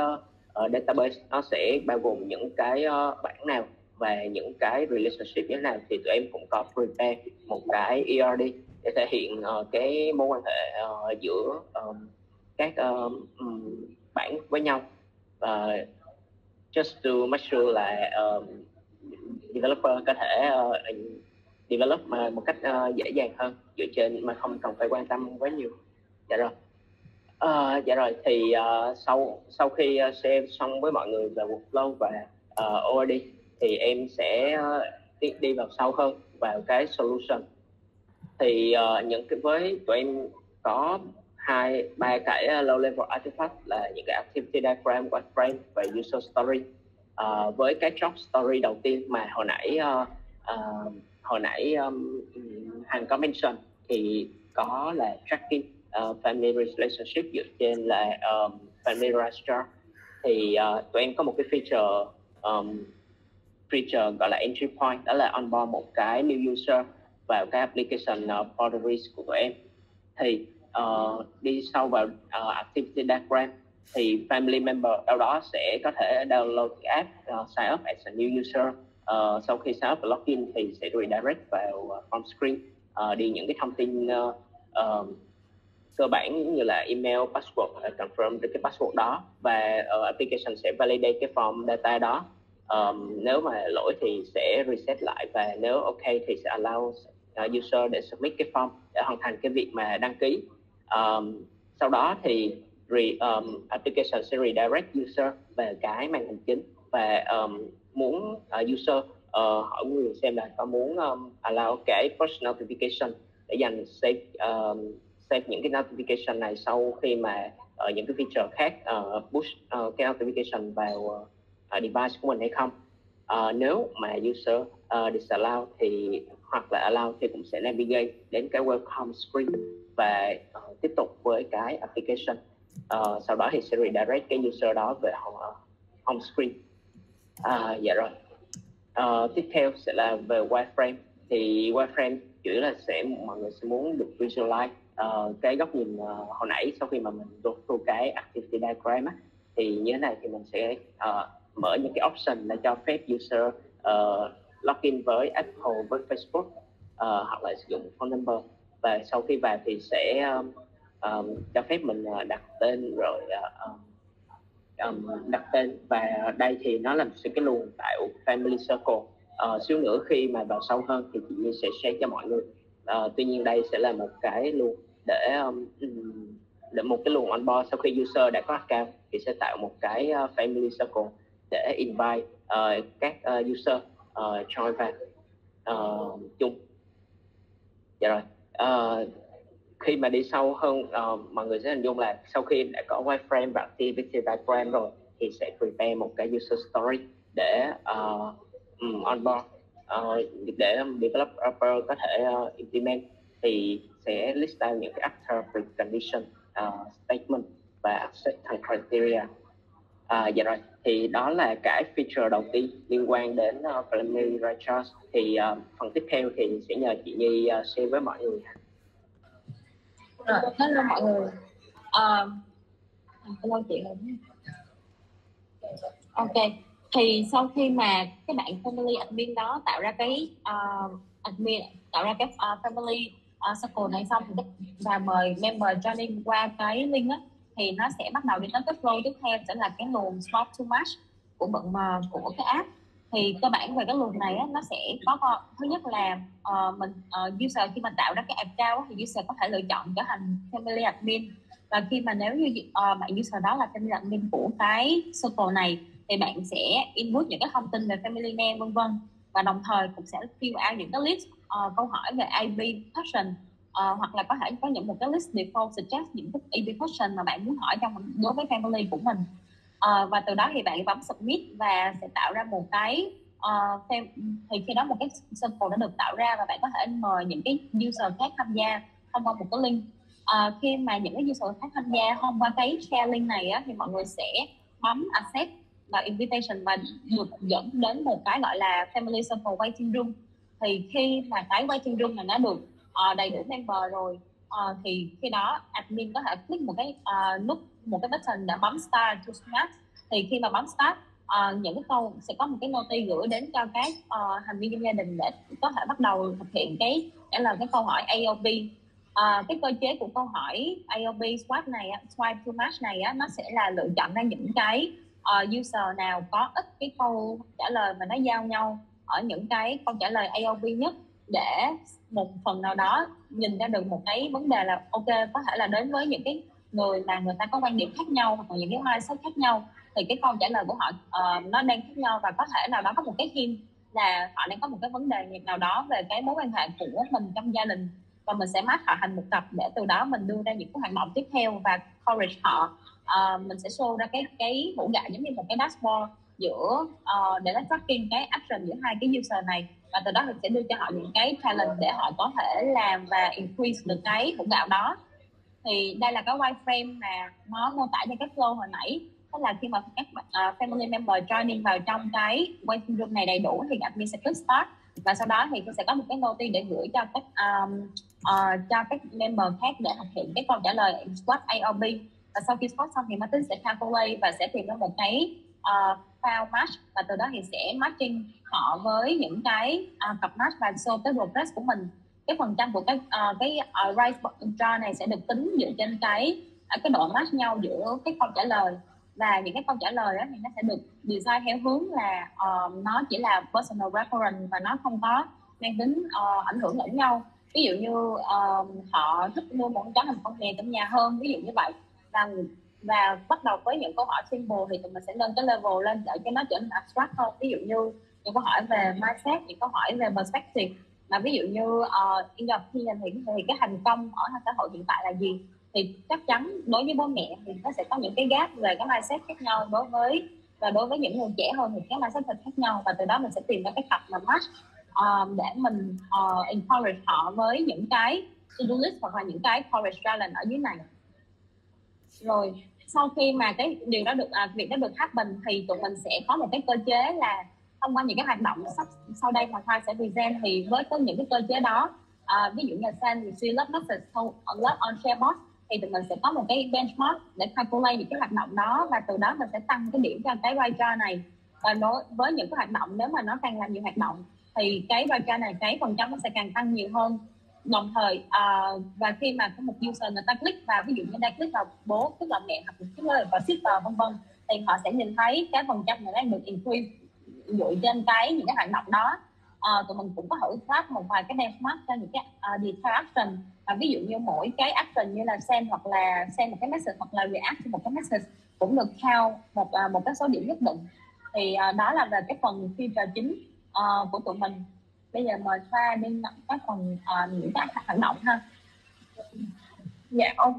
database nó sẽ bao gồm những cái bảng nào và những cái relationship như thế nào, thì tụi em cũng có prepare một cái ERD để thể hiện cái mối quan hệ giữa các bảng với nhau, just to make sure là developer có thể develop một cách dễ dàng hơn dựa trên mà không cần phải quan tâm quá nhiều. Dạ rồi. Dạ rồi thì sau khi share xong với mọi người về workflow và ORD thì em sẽ đi vào sâu hơn vào cái solution. Thì với tụi em có 2-3 cái low level artifact là những cái activity diagram, wireframe và user story. Với cái job story đầu tiên mà hồi nãy Hằng có mention thì có là tracking family relationship dựa trên là family registrar. Thì tụi em có một cái feature gọi là entry point, đó là onboard một cái new user vào cái application Pot De Riz của tụi em. Thì đi sâu vào activity diagram thì family member đâu đó sẽ có thể download cái app, sign up as a new user. Sau khi sign up và login thì sẽ redirect vào home screen, đi những cái thông tin cơ bản như là email, password, confirm cái password đó, và application sẽ validate cái form data đó. Nếu mà lỗi thì sẽ reset lại, và nếu ok thì sẽ allow user để submit cái form để hoàn thành cái việc mà đăng ký. Sau đó thì application sẽ redirect user về cái màn hình chính, và muốn user hỏi người xem là có muốn allow cái push notification để dành save những cái notification này sau khi mà những cái feature khác push cái notification vào device của mình hay không. Nếu mà user disallow thì hoặc là allow thì cũng sẽ navigate đến cái welcome screen và tiếp tục với cái application. Sau đó thì sẽ redirect cái user đó về home screen. Dạ rồi. Tiếp theo sẽ là về wireframe. Thì wireframe chủ yếu là mọi người sẽ muốn được visualize cái góc nhìn hồi nãy. Sau khi mà mình đột through cái activity diagram á, thì như thế này thì mình sẽ mở những cái option là cho phép user login với Apple, với Facebook, hoặc là sử dụng phone number, và sau khi vào thì sẽ cho phép mình đặt tên rồi đặt tên, và đây thì nó làm sự cái luồng tạo family circle. Xíu nữa khi mà vào sâu hơn thì chị Nhi sẽ share cho mọi người. Tuy nhiên đây sẽ là một cái luồng để một cái luồng onboard sau khi user đã có account thì sẽ tạo một cái family circle để invite các user join vào chung. Dạ rồi. Khi mà đi sâu hơn, mọi người sẽ hình dung là sau khi đã có wireframe và activity diagram rồi thì sẽ prepare một cái user story để onboard, để developer có thể implement. Thì sẽ list out những cái after precondition statement và acceptance criteria. Dạ rồi, thì đó là cái feature đầu tiên liên quan đến preliminary registrar. Thì phần tiếp theo thì sẽ nhờ chị Nhi share với mọi người. Hello mọi người. Hello chị Hồng. Ok, thì sau khi mà các bạn family admin đó tạo ra cái family circle này xong và mời member joining qua cái link á, thì nó sẽ bắt đầu đến cái flow tiếp theo sẽ là cái luồng swap to match của của cái app. Thì cơ bản về cái luồng này á, nó sẽ có thứ nhất là mình user khi mình tạo ra cái account thì user có thể lựa chọn trở thành family admin, và khi mà nếu như bạn user đó là family admin của cái circle này thì bạn sẽ input những cái thông tin về family name vân vân, và đồng thời cũng sẽ fill out những cái list câu hỏi về IP question, hoặc là có thể có những một cái list default suggest những cái IP question mà bạn muốn hỏi đối với family của mình. Và từ đó thì bạn bấm submit và sẽ tạo ra một cái thì khi đó một cái circle đã được tạo ra và bạn có thể mời những cái user khác tham gia thông qua một cái link. Khi mà những cái user khác tham gia thông qua cái share link này á, thì mọi người sẽ bấm accept và invitation và được dẫn đến một cái gọi là family circle waiting room. Thì khi mà cái waiting room này đã được đầy đủ member rồi, thì khi đó admin có thể click một cái nút một cái button đã bấm start to start. Thì khi mà bấm start, những cái câu sẽ có một cái notice gửi đến cho các thành viên trong gia đình để có thể bắt đầu thực hiện cái trả lời cái câu hỏi AOP. Cái cơ chế của câu hỏi AOP swipe này, swipe to match này nó sẽ là lựa chọn ra những cái user nào có ít cái câu trả lời mà nó giao nhau ở những cái câu trả lời AOP nhất, để một phần nào đó nhìn ra được một cái vấn đề là ok, có thể là đến với những cái người mà người ta có quan điểm khác nhau hoặc là những cái mindset khác nhau, thì cái câu trả lời của họ nó đang khác nhau, và có thể nào đó có một cái hint là họ đang có một cái vấn đề nào đó về cái mối quan hệ của mình trong gia đình, và mình sẽ match họ thành một cặp để từ đó mình đưa ra những cái hoạt động tiếp theo và encourage họ. Mình sẽ show ra cái hũ gạo giống như một cái dashboard giữa để nó tracking cái action giữa hai cái user này, và từ đó mình sẽ đưa cho họ những cái challenge để họ có thể làm và increase được cái hũ gạo đó. Thì đây là cái wireframe mà nó mô tả cho cái flow hồi nãy, tức là khi mà các family member joining vào trong cái waiting room này đầy đủ thì admin sẽ click start, và sau đó thì sẽ có một cái notice để gửi cho các member khác để thực hiện cái câu trả lời squad AOB. Và sau khi squad xong thì Martin sẽ calculate và sẽ tìm ra một cái file match, và từ đó thì sẽ matching họ với những cái cặp match và show cái progress của mình. Cái phần trăm của cái right draw này sẽ được tính dựa trên cái độ match nhau giữa cái câu trả lời, và những cái câu trả lời đó thì nó sẽ được design theo hướng là nó chỉ là personal reference và nó không có mang tính ảnh hưởng lẫn nhau. Ví dụ như họ thích mua một con chó thành con mèo trong nhà hơn, ví dụ như vậy. Và bắt đầu với những câu hỏi simple thì tụi mình sẽ nâng cái level lên để cho nó trở nên abstract hơn. Ví dụ như những câu hỏi về mindset, những câu hỏi về perspective, mà ví dụ như in your opinion thì cái thành công ở xã hội hiện tại là gì, thì chắc chắn đối với bố mẹ thì nó sẽ có những cái gap về cái mindset khác nhau, đối với những người trẻ hơn thì cái mindset khác nhau, và từ đó mình sẽ tìm ra cái cặp mà match để mình encourage họ với những cái to-do list hoặc là những cái courage challenge ở dưới này. Rồi sau khi mà cái điều đó được việc đó được happen thì tụi mình sẽ có một cái cơ chế là thông qua những cái hoạt động sau đây mà Thoa sẽ present, thì với có những cái cơ chế đó, ví dụ như San Suy lớp message lớp on sharebox thì tụi mình sẽ có một cái benchmark để calculate những cái hoạt động đó, và từ đó mình sẽ tăng cái điểm cho cái wire này. Và đối với những cái hoạt động, nếu mà nó càng làm nhiều hoạt động thì cái wire này cái phần trăm nó sẽ càng tăng nhiều hơn. Đồng thời và khi mà có một user người ta click vào, ví dụ như đang click vào bố, click vào mẹ, hoặc click vào sister vân vân, thì họ sẽ nhìn thấy cái phần trăm này đang được increase dựa trên cái những cái hoạt động đó. Tụi mình cũng có thử phát một vài cái benchmark cho những cái detail action, và ví dụ như mỗi cái action như là send một cái message hoặc là react cho một cái message cũng được count một cái số điểm nhất định. Thì đó là về cái phần feature chính của tụi mình. Bây giờ mời Thoa đến các phần những cái hoạt động ha. Dạ ok.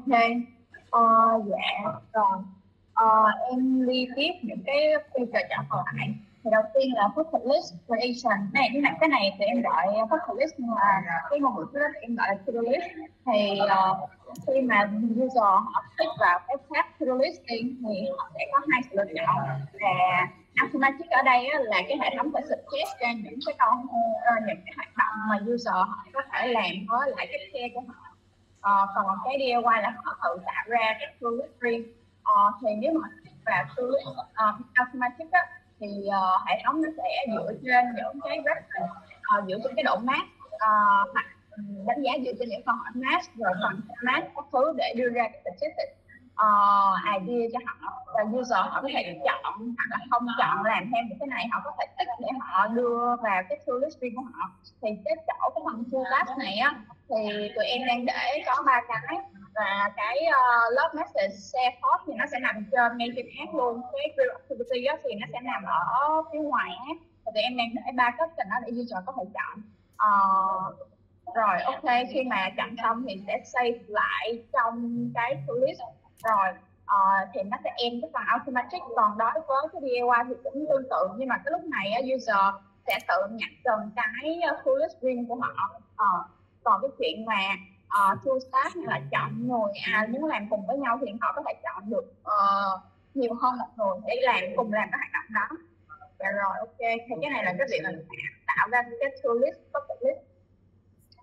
Dạ rồi. Em đi tiếp những cái feature trả lại. Thì đầu tiên là Product List Creation. Cái này thì em gọi Product List, nhưng mà cái ngôn ngữ đó em gọi là To-Do List. Thì khi mà user họ click vào cái tab To-Do List thì họ sẽ có hai sự lựa chọn. Là automatic ở đây là cái hệ thống phải suggest cho những cái hoạt động mà user họ có thể làm với lại cái care của họ. Còn cái DIY là họ tự tạo ra cái To-Do List riêng. Thì nếu mà click vào To-Do List automatic thì hệ thống nó sẽ dựa trên những cái reference, dựa trên cái độ mát, đánh giá dựa trên những câu hỏi mát rồi phần mát các thứ để đưa ra cái specific idea cho họ, và user họ có thể chọn hoặc là không chọn làm theo những cái này, họ có thể tích để họ đưa vào cái to-do list của họ. Thì cái chỗ cái phần to-do list này á, thì tụi em đang để có 3 cái, và cái lớp message share post thì nó sẽ nằm trên ngay trên app luôn, cái group activity á, thì nó sẽ nằm ở phía ngoài app, và tụi em đang để 3 cấp cho nó để user có thể chọn. Rồi ok, khi mà chọn xong thì sẽ save lại trong cái to list rồi. Thì nó sẽ end cái phần automatic. Còn đối với cái DIY thì cũng tương tự, nhưng mà cái lúc này user sẽ tự nhặt từng cái to list riêng của họ. Còn cái chuyện mà to start là chọn người muốn làm cùng với nhau thì họ có thể chọn được nhiều hơn một người để cùng làm cái hoạt động đó. Và rồi ok, thì cái này là cái việc mình tạo ra cái to list, topic list.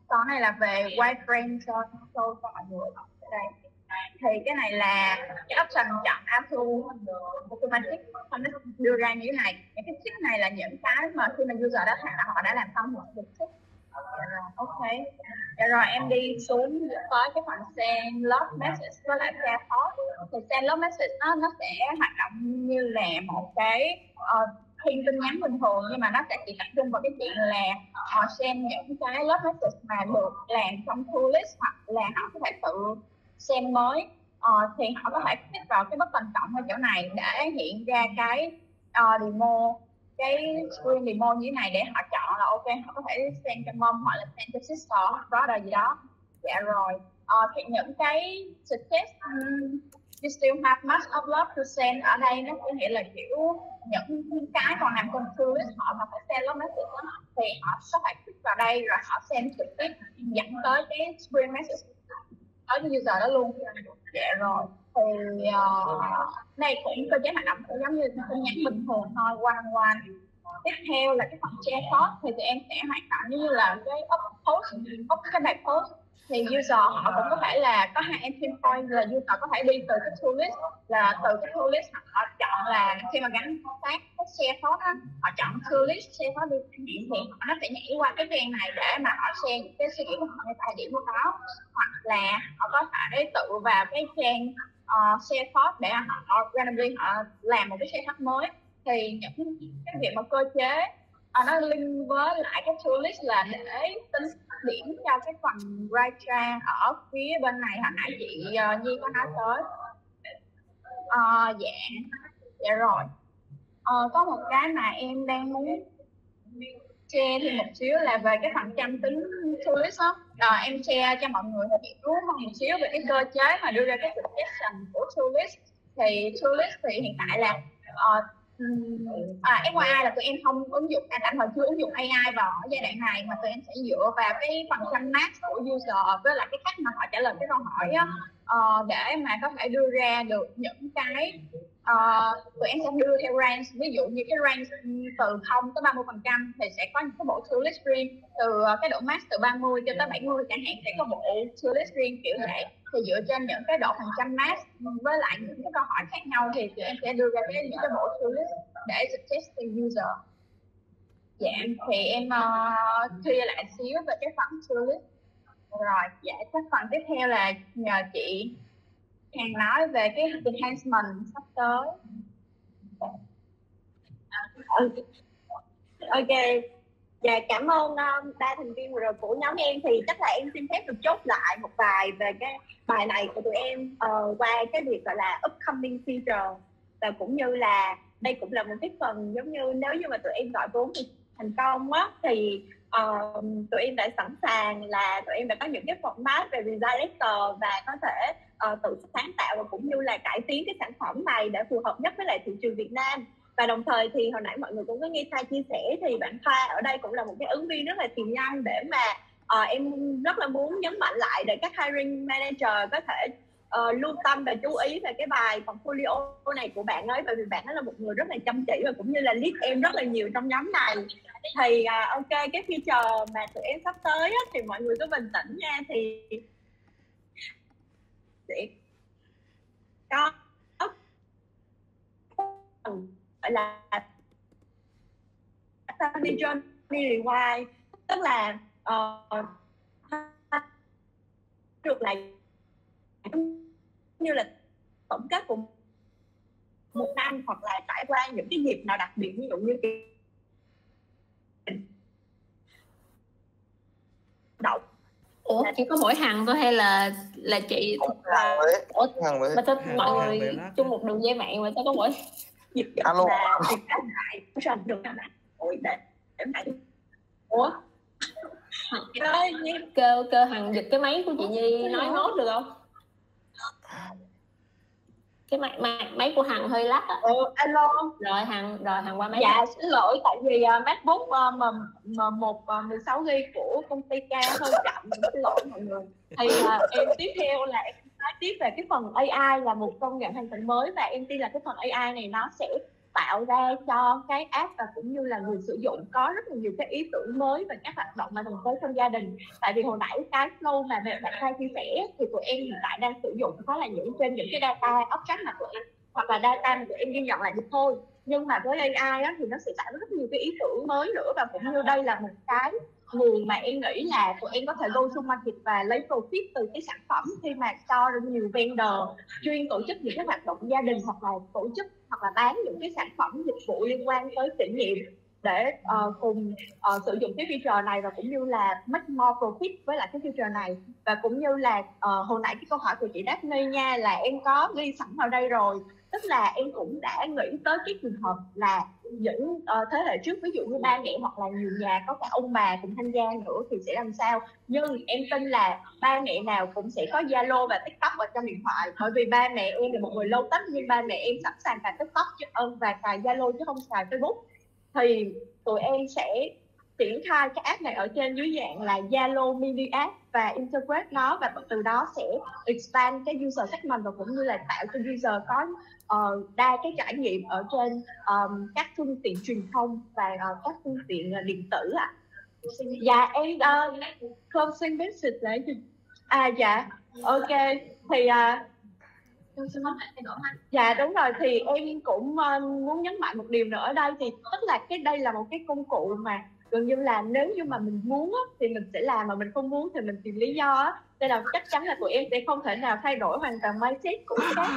Còn này là về wireframe cho mọi người ở đây. thì cái này là cái option chọn automatic nó đưa ra như thế này. Những cái tick này là những cái mà khi mà user đã thả là họ đã làm xong một cái tick. Ok, rồi em đi xuống có cái phần send log message với lại report. Thì send log message nó sẽ hoạt động như là một cái khi tin nhắn bình thường, nhưng mà nó sẽ chỉ tập trung vào cái chuyện là họ xem những cái log message mà được làm trong to list hoặc là họ có thể tự xem mới. Thì họ có thể click vào cái button cộng ở chỗ này để hiện ra cái demo, cái screen demo như thế này để họ chọn là ok, họ có thể send cho mom hoặc là send cho sister hoặc brother gì đó. Dạ rồi. Thì những cái suggest you still have much upload to send ở đây nó có nghĩa là kiểu những cái còn làm công tư họ mà phải send log message đó, thì họ sẽ phải click vào đây rồi họ send trực tiếp dẫn tới cái screen message tới cái user đó luôn. Dạ rồi. Thì này cũng cơ chế hoạt động cũng giống như tin nhắn bình thường thôi, one-on-one. Tiếp theo là cái phần share post, thì tụi em sẽ hoạt động như là cái up cái bài post. Thì user họ cũng có thể là có hai endpoint là user có thể đi từ cái to list, là từ cái to list họ chọn là khi mà gắn tác cái share post á, họ chọn to list share post đi, thì nó sẽ nhảy qua cái trang này để mà họ share những cái suy nghĩ của họ hay tài điểm của nó, hoặc là họ có thể tự vào cái trang share post để họ randomly họ làm một cái share post mới. Thì những cái việc mà cơ chế nó link với lại cái to list là để tính điểm cho cái phần writer ở phía bên này hồi nãy chị Nhi có nói tới. Dạ rồi. Có một cái mà em đang muốn share thêm một xíu là về cái phần trăm tính to list đó. Em share cho mọi người hiểu hơn một xíu về cái cơ chế mà đưa ra cái suggestion của to list. Thì to list thì hiện tại là FYI là tụi em không ứng dụng, tạm thời chưa ứng dụng AI vào ở giai đoạn này, mà tụi em sẽ dựa vào cái phần trăm max của user với lại cái cách mà họ trả lời cái câu hỏi đó, để mà có thể đưa ra được những cái tụi em sẽ đưa theo range, ví dụ như cái range từ 0 tới 30% thì sẽ có những cái bộ to list riêng, từ cái độ max từ 30 cho tới 70 chẳng hạn sẽ có bộ to list riêng kiểu vậy. Thì dựa trên những cái độ phần trăm max với lại những cái câu hỏi khác nhau thì tụi em sẽ đưa ra cái những cái bộ to list để suggest to user. Dạ, thì em clear lại xíu về cái phần to list. Rồi, dạ, cái phần tiếp theo là nhờ chị Hàng nói về cái enhancement sắp tới. Ok, dạ, cảm ơn ba thành viên vừa rồi của nhóm em. Thì chắc là em xin phép được chốt lại một vài về cái bài này của tụi em qua cái việc gọi là upcoming feature, và cũng như là đây cũng là một cái phần giống như nếu như mà tụi em gọi vốn thì thành công á, thì tụi em đã sẵn sàng là tụi em đã có những cái format về redirector và có thể tự sáng tạo và cũng như là cải tiến cái sản phẩm này để phù hợp nhất với lại thị trường Việt Nam. Và đồng thời thì hồi nãy mọi người cũng có nghe Kha chia sẻ thì bạn Kha ở đây cũng là một cái ứng viên rất là tiềm năng để mà em rất là muốn nhấn mạnh lại để các hiring manager có thể lưu tâm và chú ý về cái bài portfolio này của bạn ấy, bởi vì bạn ấy là một người rất là chăm chỉ và cũng như là lead em rất là nhiều trong nhóm này. Thì ok, cái feature mà tụi em sắp tới á, thì mọi người cứ bình tĩnh nha, thì sẽ có gọi là vision rewire, tức là được lại như là tổng kết của một năm hoặc là trải qua những cái dịp nào đặc biệt, ví dụ như đậu. Ủa, chỉ có mỗi Hằng thôi hay là chị? Hằng với mọi người chung một đường dây mạng mà sao có mỗi dịp alo được để. Ủa, cơ Hằng giật cái máy của chị Nhi nói nốt được không? Cái máy của Hằng hơi lắc á. Alo. Rồi Hằng qua máy. Dạ, xin lỗi tại vì MacBook M1 16GB của công ty K hơi chậm, xin lỗi mọi người. Thì em tiếp theo là em nói tiếp về cái phần AI là một công nghệ hoàn toàn mới, và em tin là cái phần AI này nó sẽ tạo ra cho cái app và cũng như là người sử dụng có rất là nhiều cái ý tưởng mới về các hoạt động mà mình có trong gia đình. Tại vì hồi nãy cái flow mà bạn Khai chia sẻ thì tụi em hiện tại đang sử dụng có là những trên những cái data object mà tụi em hoặc là data mà tụi em ghi nhận lại được thôi. Nhưng mà với AI á, thì nó sẽ tạo rất nhiều cái ý tưởng mới nữa, và cũng như đây là một cái nguồn mà em nghĩ là tụi em có thể go to market và lấy profit từ cái sản phẩm khi mà cho nhiều vendor chuyên tổ chức những cái hoạt động gia đình hoặc là tổ chức hoặc là bán những cái sản phẩm dịch vụ liên quan tới kỷ niệm để cùng sử dụng cái feature này và cũng như là make more profit với lại cái feature này. Và cũng như là hồi nãy cái câu hỏi của chị Daphne nha, là em có ghi sẵn vào đây rồi, tức là em cũng đã nghĩ tới cái trường hợp là những thế hệ trước, ví dụ như ba mẹ hoặc là nhiều nhà có cả ông bà cùng tham gia nữa thì sẽ làm sao. Nhưng em tin là ba mẹ nào cũng sẽ có Zalo và TikTok ở trong điện thoại, bởi vì ba mẹ em là một người lâu tách, nhưng ba mẹ em sẵn sàng cả TikTok và cả Zalo chứ không xài Facebook. Thì tụi em sẽ triển khai cái app này ở trên dưới dạng là Zalo mini app và integrate nó, và từ đó sẽ expand cái user segment và cũng như là tạo cho user có đa cái trải nghiệm ở trên các phương tiện truyền thông và các phương tiện điện tử ạ. Dạ em closing message là gì? À dạ ok thì dạ đúng rồi, thì em cũng muốn nhấn mạnh một điều nữa ở đây, thì tức là cái đây là một cái công cụ mà gần như là nếu như mà mình muốn thì mình sẽ làm, mà mình không muốn thì mình tìm lý do. Đây là chắc chắn là tụi em sẽ không thể nào thay đổi hoàn toàn mindset của các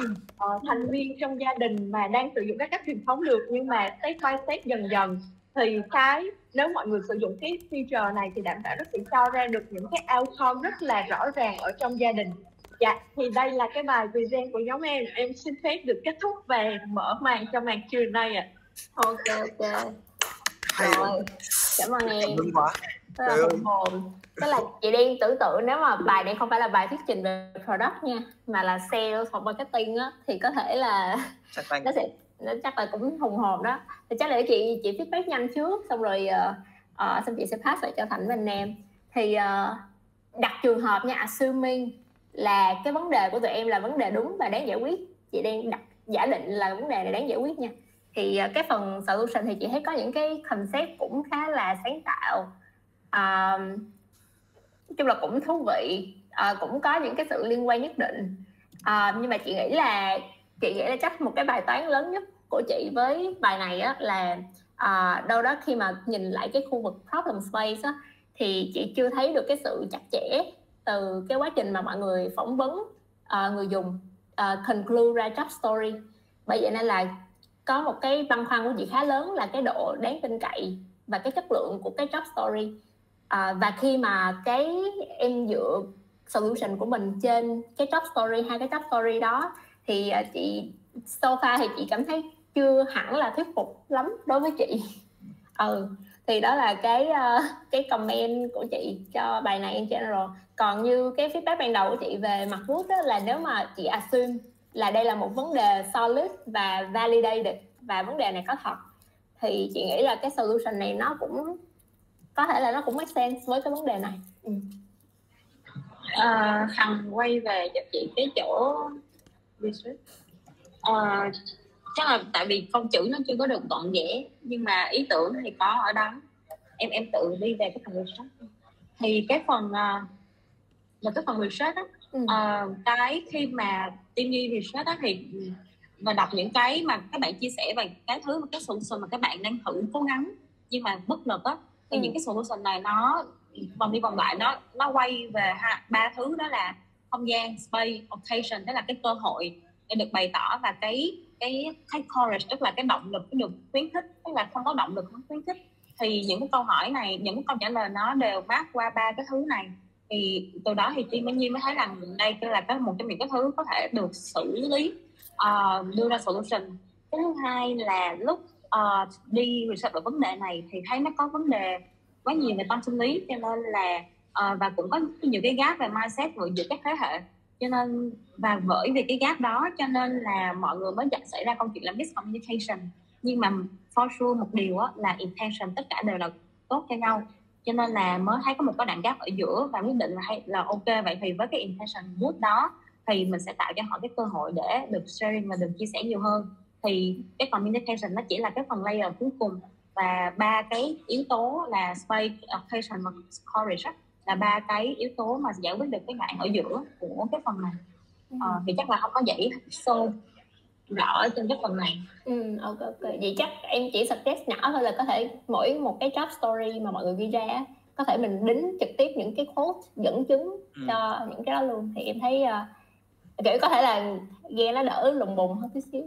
thành viên trong gia đình mà đang sử dụng các cách truyền thống được, nhưng mà take mindset dần dần thì cái nếu mọi người sử dụng cái feature này thì đảm bảo nó sẽ cho ra được những cái outcome rất là rõ ràng ở trong gia đình. Dạ, thì đây là cái bài present của nhóm em xin phép được kết thúc về mở màn cho màn trưa nay ạ. Ok. Rồi, cảm ơn em. Rất là hùng hồn. Tức là chị Điên tưởng tượng nếu mà bài này không phải là bài thuyết trình về product nha, mà là sales hoặc marketing á, thì có thể là nó sẽ chắc là cũng hùng hồn đó. Thì chắc là chị feedback nhanh trước, xong rồi xong chị sẽ pass lại cho Thành và Nam. Thì đặt trường hợp nha, assuming là cái vấn đề của tụi em là vấn đề đúng và đáng giải quyết. Chị đang đặt giả định là vấn đề này đáng giải quyết nha. Thì cái phần solution thì chị thấy có những cái concept cũng khá là sáng tạo, chung là cũng thú vị, cũng có những cái sự liên quan nhất định, nhưng mà chị nghĩ là chắc một cái bài toán lớn nhất của chị với bài này á, là đâu đó khi mà nhìn lại cái khu vực problem space á, thì chị chưa thấy được cái sự chặt chẽ từ cái quá trình mà mọi người phỏng vấn người dùng, conclude ra job story. Bởi vậy nên là có một cái băn khoăn của chị khá lớn là cái độ đáng tin cậy và cái chất lượng của cái job story. Và khi mà cái em dựa solution của mình trên cái job story, hai cái job story đó, thì chị so far thì chị cảm thấy chưa hẳn là thuyết phục lắm đối với chị. Thì đó là cái comment của chị cho bài này in general. Còn như cái feedback ban đầu của chị về mặt Wood đó, là nếu mà chị assume là đây là một vấn đề solid và validated và vấn đề này có thật, thì chị nghĩ là cái solution này nó cũng có thể là nó cũng make sense với cái vấn đề này. Hằng quay về cho chị cái chỗ chắc là tại vì con chữ nó chưa có được gọn ghẽ, nhưng mà ý tưởng thì có ở đó. Em tự đi về cái phần research thì cái phần là cái phần research đó. Cái khi mà team Nhi research đó thì và đọc những cái mà các bạn chia sẻ về cái thứ mà cái solution mà các bạn đang thử cố gắng nhưng mà bất lực á, thì những cái solution này nó vòng đi vòng lại, nó quay về ba thứ, đó là không gian, space, occasion, đó là cái cơ hội để được bày tỏ, và cái courage, tức là cái động lực được khuyến khích, tức là không có động lực không khuyến khích. Thì những cái câu hỏi này, những cái câu trả lời nó đều pass qua ba cái thứ này, thì từ đó thì team Nhi mới thấy rằng đây là một trong những cái thứ có thể được xử lý, đưa ra solution. Cái thứ hai là lúc đi research về vấn đề này thì thấy nó có vấn đề quá nhiều về tâm sinh lý, cho nên là và cũng có nhiều cái gap về mindset giữa các thế hệ, cho nên và bởi vì cái gap đó cho nên là mọi người mới xảy ra câu chuyện là miscommunication. Nhưng mà for sure một điều đó, là intention, tất cả đều là tốt cho nhau, cho nên là mới thấy có một cái đoạn gap ở giữa và quyết định là hay là ok, vậy thì với cái intention good đó thì mình sẽ tạo cho họ cái cơ hội để được sharing và được chia sẻ nhiều hơn. thì cái communication nó chỉ là cái phần layer cuối cùng. Và ba cái yếu tố là space, occasion và courage là ba cái yếu tố mà giải quyết được cái ngại ở giữa của cái phần này. Thì chắc là không có giải sâu rõ trên cái phần này. Okay. Vậy chắc em chỉ suggest nhỏ thôi, là có thể mỗi một cái job story mà mọi người ghi ra có thể mình đính trực tiếp những cái quote dẫn chứng cho những cái đó luôn. Thì em thấy kiểu có thể là nghe nó đỡ lùng bùng hơn tí xíu.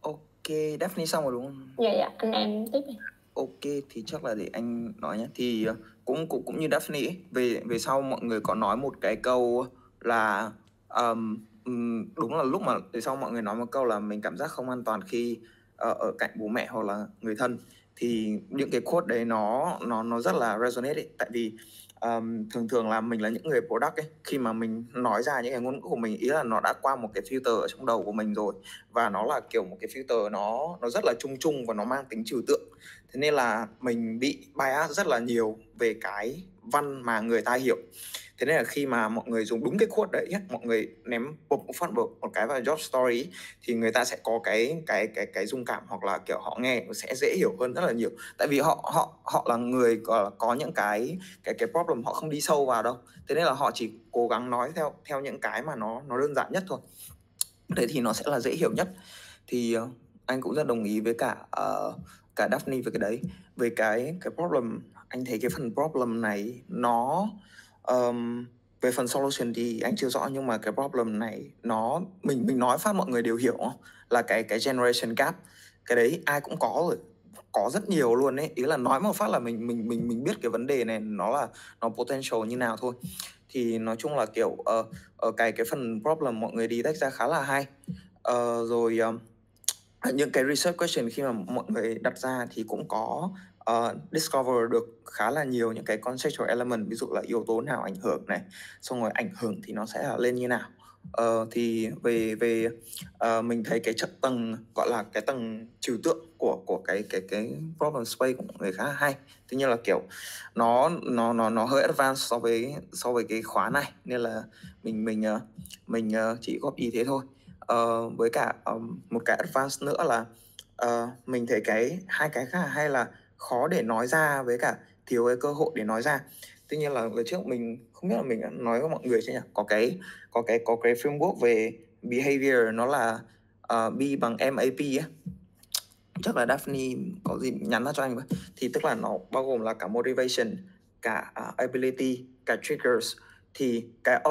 Ok, Daphne xong rồi đúng không? Dạ, anh em tiếp đi. Ok, thì chắc là để anh nói nhé. Thì cũng như Daphne ấy, về sau mọi người có nói một cái câu là đúng là lúc mà về sau mọi người nói một câu là mình cảm giác không an toàn khi ở cạnh bố mẹ hoặc là người thân. Thì những cái quote đấy nó rất là resonate ấy. Tại vì thường là mình là những người product ấy, khi mà mình nói ra những cái ngôn ngữ của mình, ý là nó đã qua một cái filter ở trong đầu của mình rồi, và nó là kiểu một cái filter nó rất là chung và nó mang tính trừu tượng. Thế nên là mình bị bias rất là nhiều về cái văn mà người ta hiểu. Thế nên là khi mà mọi người dùng đúng cái quote đấy, mọi người ném một cái vào job story ấy, thì người ta sẽ có cái dung cảm, hoặc là kiểu họ nghe sẽ dễ hiểu hơn rất là nhiều. Tại vì họ là người có những cái problem họ không đi sâu vào đâu. Thế nên là họ chỉ cố gắng nói theo những cái mà nó đơn giản nhất thôi. Thế thì nó sẽ là dễ hiểu nhất. Thì anh cũng rất đồng ý với cả Daphne về cái đấy. Về cái problem, anh thấy cái phần problem này nó về phần solution thì anh chưa rõ, nhưng mà cái problem này nó mình nói phát mọi người đều hiểu, là cái generation gap. Cái đấy ai cũng có rồi, có rất nhiều luôn ấy. Ý là nói một phát là mình biết cái vấn đề này nó potential như nào thôi. Thì nói chung là kiểu cái phần problem mọi người đi tách ra khá là hay. Rồi những cái research question khi mà mọi người đặt ra thì cũng có discover được khá là nhiều những cái conceptual element, ví dụ là yếu tố nào ảnh hưởng này, xong rồi ảnh hưởng thì nó sẽ là lên như nào. Thì về mình thấy cái tầng gọi là cái tầng trừu tượng của cái problem space của mọi người khá là hay. Tuy nhiên là kiểu nó hơi advanced so với cái khóa này, nên là mình chỉ copy thế thôi. Với cả một cái advanced nữa là mình thấy hai cái khá là hay là khó để nói ra với cả thiếu cái cơ hội để nói ra. Tuy nhiên là trước mình không biết là mình đã nói với mọi người chứ nhỉ, có cái framework về behavior nó là B bằng MAP ấy. Chắc là Daphne có gì nhắn ra cho anh. Thì tức là nó bao gồm là cả motivation, cả ability, cả triggers. Thì cái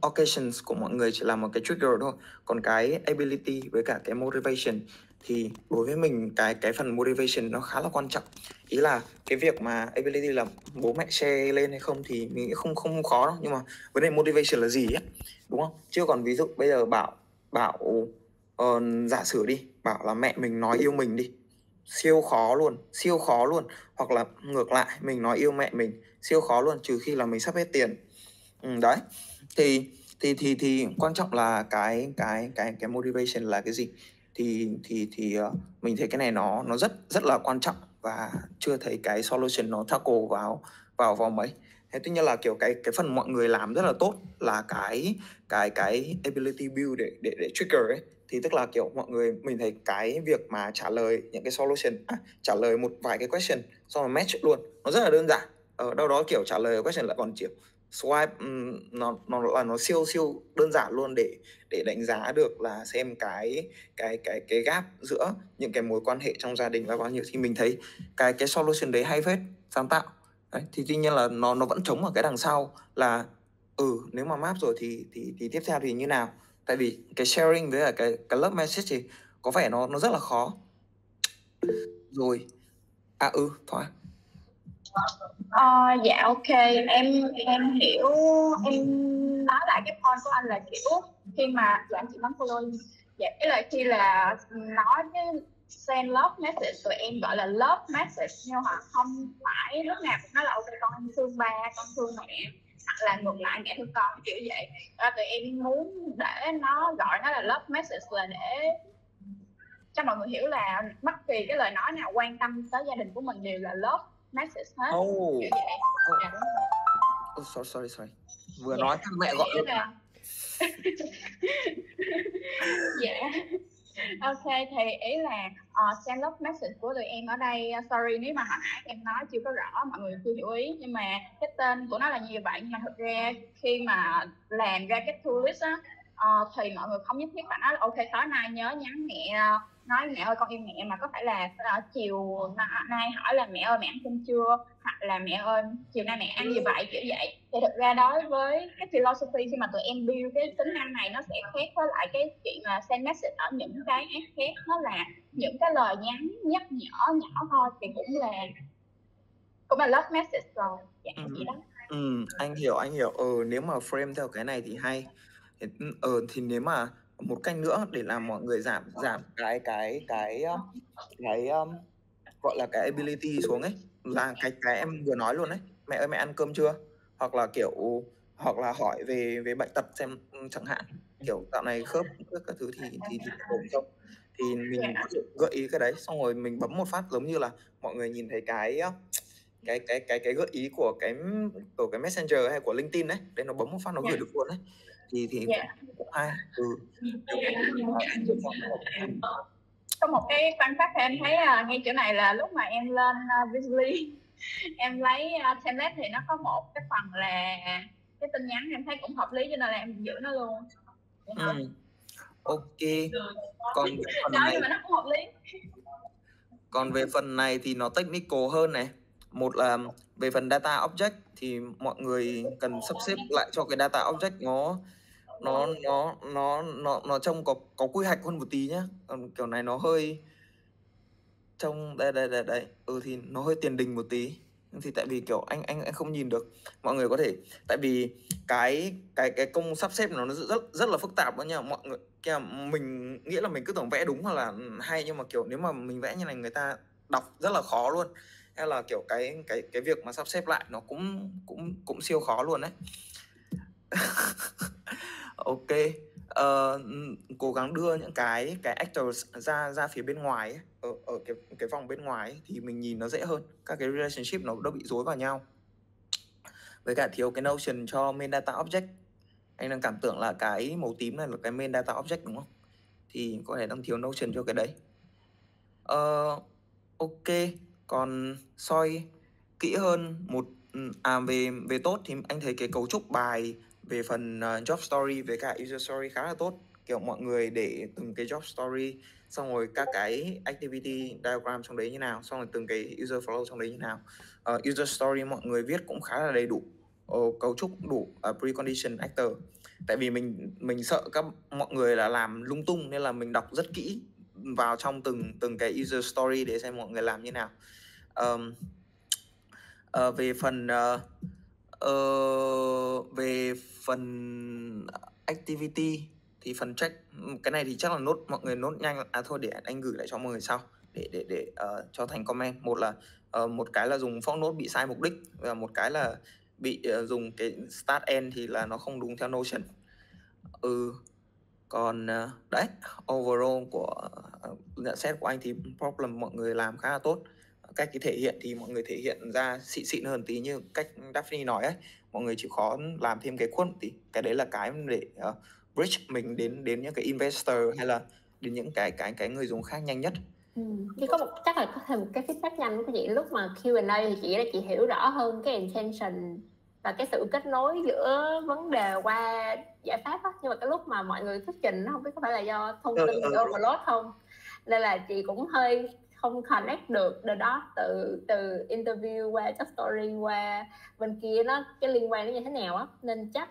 occasions của mọi người chỉ là một cái trigger thôi, còn cái ability với cả cái motivation thì đối với mình cái phần motivation nó khá là quan trọng. Ý là cái việc mà ability là bố mẹ share lên hay không thì mình không khó đâu, nhưng mà vấn đề motivation là gì ấy, đúng không? Chứ còn ví dụ bây giờ bảo giả sử đi, bảo là mẹ mình nói yêu mình đi, siêu khó luôn. Hoặc là ngược lại, mình nói yêu mẹ mình, siêu khó luôn, trừ khi là mình sắp hết tiền. Đấy. Thì quan trọng là cái motivation là cái gì. Thì mình thấy cái này nó rất là quan trọng, và chưa thấy cái solution nó tackle vào mấy. Thế tuy nhiên là kiểu cái phần mọi người làm rất là tốt là cái ability build để trigger ấy. Thì tức là kiểu mọi người, mình thấy cái việc mà trả lời một vài cái question xong rồi match luôn, nó rất là đơn giản. Ở đâu đó kiểu trả lời question lại còn kiểu swipe, nó siêu đơn giản luôn, để đánh giá được là xem cái gap giữa những cái mối quan hệ trong gia đình là bao nhiêu. Thì mình thấy cái solution đấy hay phết, sáng tạo đấy. Thì tuy nhiên là nó vẫn trống ở cái đằng sau là nếu mà map rồi thì tiếp theo thì như nào. Tại vì cái sharing với cái love message thì có vẻ nó rất là khó rồi. Thôi dạ ok, em hiểu. Em nói lại cái point của anh là kiểu khi mà anh chị bấm follow, dạ cái là khi là nói cái send love message, tụi em gọi là love message, nhưng mà không phải lúc nào cũng nói là ok con thương ba, con thương mẹ, hoặc là ngược lại mẹ thương con, kiểu vậy. Và tụi em muốn để nó gọi nó là love message là để cho mọi người hiểu là bất kỳ cái lời nói nào quan tâm tới gia đình của mình đều là love message hết. Sorry. Vừa nói mẹ gọi Dạ. Ok, thì ý là xem log message của tụi em ở đây. Sorry nếu mà hồi nãy em nói chưa có rõ, mọi người chưa hiểu ý. Nhưng mà cái tên của nó là như vậy. Nhưng mà thực ra khi mà làm ra cái to list á, thì mọi người không nhất thiết phải nói là ok tối nay nhớ nhắn mẹ, nói mẹ ơi con yêu mẹ, mà có phải là chiều nay hỏi là mẹ ơi mẹ ăn cơm chưa, hoặc là mẹ ơi chiều nay mẹ ăn gì vậy, kiểu vậy. Thì thực ra đối với cái philosophy khi mà tụi em build cái tính năng này, nó sẽ khác với lại cái chuyện là send message ở những cái app khác. Nó là những cái lời nhắn nhắc nhở nhỏ thôi thì cũng là love message rồi, dạng gì đó. Anh hiểu. Nếu mà frame theo cái này thì hay. Thì nếu mà một cách nữa để làm mọi người giảm cái gọi là cái ability xuống ấy, là cái em vừa nói luôn đấy, mẹ ơi mẹ ăn cơm chưa, hoặc là hỏi về bệnh tật xem chẳng hạn, kiểu dạo này khớp các thứ thì ổn không, thì mình gợi ý cái đấy, xong rồi mình bấm một phát giống như là mọi người nhìn thấy cái gợi ý của cái Messenger hay của LinkedIn đấy, nó bấm một phát nó gửi được luôn đấy. Thì Có một cái quan sát thì em thấy ngay chỗ này là lúc mà em lên Visually em lấy template thì nó có một cái phần là cái tin nhắn, em thấy cũng hợp lý cho nên là em giữ nó luôn. Ok. Còn về phần này, nó cũng hợp lý. Còn về phần này thì nó technical hơn này. Một là về phần data object thì mọi người cần sắp xếp lại cho cái data object nó trông có quy hoạch hơn một tí nhá. Còn kiểu này nó hơi trông đây. Thì nó hơi tiền đình một tí. Thì tại vì kiểu anh không nhìn được. Mọi người có thể, tại vì cái công sắp xếp nó rất là phức tạp đó nha. Mọi người kia mình nghĩa là mình cứ tưởng vẽ đúng hoặc là hay, nhưng mà kiểu nếu mà mình vẽ như này người ta đọc rất là khó luôn. Hay là kiểu cái việc mà sắp xếp lại nó cũng siêu khó luôn đấy. Ok, cố gắng đưa những cái actors ra phía bên ngoài ấy, ở cái vòng bên ngoài ấy, thì mình nhìn nó dễ hơn. Các cái relationship nó đã bị rối vào nhau. Với cả thiếu cái notion cho main data object. Anh đang cảm tưởng là cái màu tím này là cái main data object đúng không? Thì có thể đang thiếu notion cho cái đấy. Ok. Còn soi kỹ hơn một về tốt thì anh thấy cái cấu trúc bài về phần job story với cả user story khá là tốt. Kiểu mọi người để từng cái job story, xong rồi các cái activity diagram trong đấy như nào, xong rồi từng cái user flow trong đấy như nào. User story mọi người viết cũng khá là đầy đủ, cấu trúc đủ precondition actor. Tại vì mình sợ các mọi người là làm lung tung nên là mình đọc rất kỹ vào trong từng cái user story để xem mọi người làm như nào. Về phần activity thì phần check cái này thì chắc là mọi người nốt nhanh. Thôi để anh gửi lại cho mọi người sau để cho thành comment. Một là một cái là dùng form note bị sai mục đích, và một cái là bị dùng cái start end thì là nó không đúng theo notion. Còn đấy, overall của nhận xét của anh thì problem mọi người làm khá là tốt. Cách cái thể hiện thì mọi người thể hiện ra xịn hơn tí, như cách Daphne nói ấy, mọi người chịu khó làm thêm cái khuôn tí. Cái đấy là cái để bridge mình đến những cái investor hay là đến những cái người dùng khác nhanh nhất. Thì có một, chắc là có thêm một cái feedback nhanh của chị lúc mà Q&A thì chị hiểu rõ hơn cái intention và cái sự kết nối giữa vấn đề qua giải pháp đó. Nhưng mà cái lúc mà mọi người thuyết trình nó không biết có phải là do thông tin overload không, nên là chị cũng hơi không connect được điều đó từ interview qua job story qua bên kia nó cái liên quan đến như thế nào á, nên chắc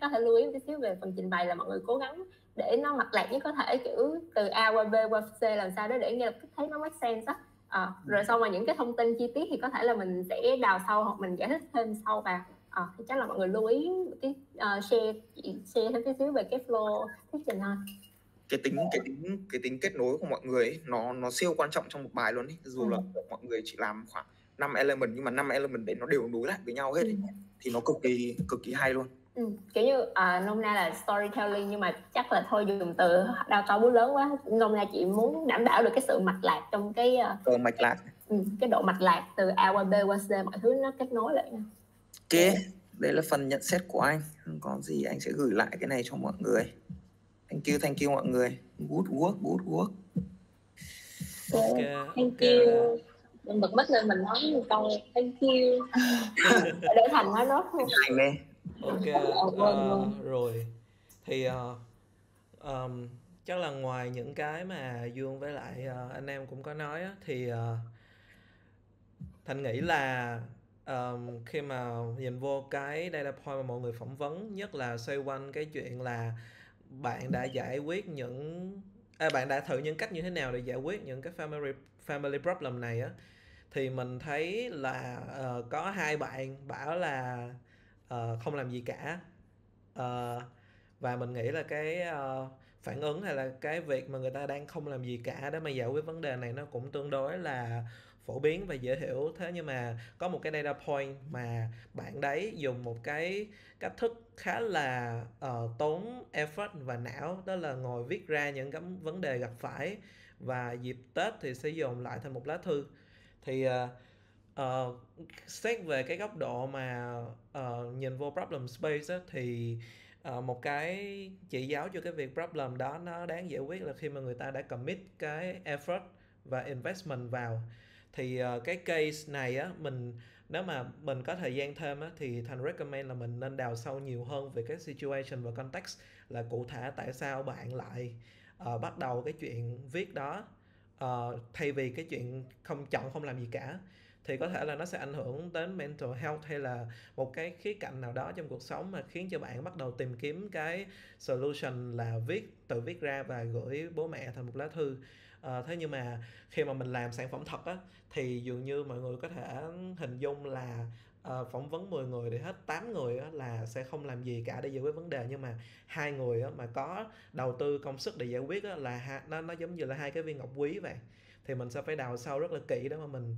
có thể lưu ý một tí xíu về phần trình bày là mọi người cố gắng để nó mạch lạc nhất có thể, kiểu từ A qua B qua C làm sao để ngay lập tức thấy nó make sense á. Rồi sau mà những cái thông tin chi tiết thì có thể là mình sẽ đào sâu hoặc mình giải thích thêm sau vào. Thì chắc là mọi người lưu ý cái share thêm cái xíu về cái flow thuyết trình thôi. Cái tính kết nối của mọi người ấy, nó siêu quan trọng trong một bài luôn ấy. Dù là mọi người chỉ làm khoảng 5 element nhưng mà 5 element đấy nó đều nối lại với nhau hết ấy. Thì nó cực kỳ hay luôn. Kiểu như nôm na là storytelling, nhưng mà chắc là thôi dùng từ đào to búa lớn quá. Nôm na chị muốn đảm bảo được cái sự mạch lạc trong cái mạch lạc, cái độ mạch lạc từ A qua B qua C, mọi thứ nó kết nối lại. Ok, Đây là phần nhận xét của anh. Còn gì anh sẽ gửi lại cái này cho mọi người. Thank you mọi người. Good work, good work. Okay, thank you. Mình bật mic lên mình nói một câu thank you. Để Thành nói nốt thôi. Ok, rồi. Thì chắc là ngoài những cái mà Dương với lại anh em cũng có nói á, thì Thành nghĩ là khi mà nhìn vô cái data point mà mọi người phỏng vấn, nhất là xoay quanh cái chuyện là bạn đã giải quyết những bạn đã thử những cách như thế nào để giải quyết những cái family problem này á, thì mình thấy là có hai bạn bảo là không làm gì cả. Và mình nghĩ là cái phản ứng hay là cái việc mà người ta đang không làm gì cả để mà giải quyết vấn đề này nó cũng tương đối là phổ biến và dễ hiểu. Thế nhưng mà có một cái data point mà bạn đấy dùng một cái cách thức khá là tốn effort và não, đó là ngồi viết ra những cái vấn đề gặp phải và dịp Tết thì sẽ dồn lại thành một lá thư. Thì xét về cái góc độ mà nhìn vô problem space á, thì một cái chỉ giáo cho cái việc problem đó nó đáng giải quyết là khi mà người ta đã commit cái effort và investment vào. Thì cái case này á, nếu mà mình có thời gian thêm á, thì Thành recommend là mình nên đào sâu nhiều hơn về cái situation và context, là cụ thể tại sao bạn lại bắt đầu cái chuyện viết đó thay vì cái chuyện không làm gì cả. Thì có thể là nó sẽ ảnh hưởng đến mental health hay là một cái khía cạnh nào đó trong cuộc sống mà khiến cho bạn bắt đầu tìm kiếm cái solution là tự viết ra và gửi bố mẹ thành một lá thư. Thế nhưng mà khi mà mình làm sản phẩm thật á, thì dường như mọi người có thể hình dung là phỏng vấn 10 người thì hết 8 người á, là sẽ không làm gì cả để giải quyết vấn đề, nhưng mà 2 người á, mà có đầu tư công sức để giải quyết á, là nó giống như là 2 cái viên ngọc quý vậy. Thì mình sẽ phải đào sâu rất là kỹ để mà mình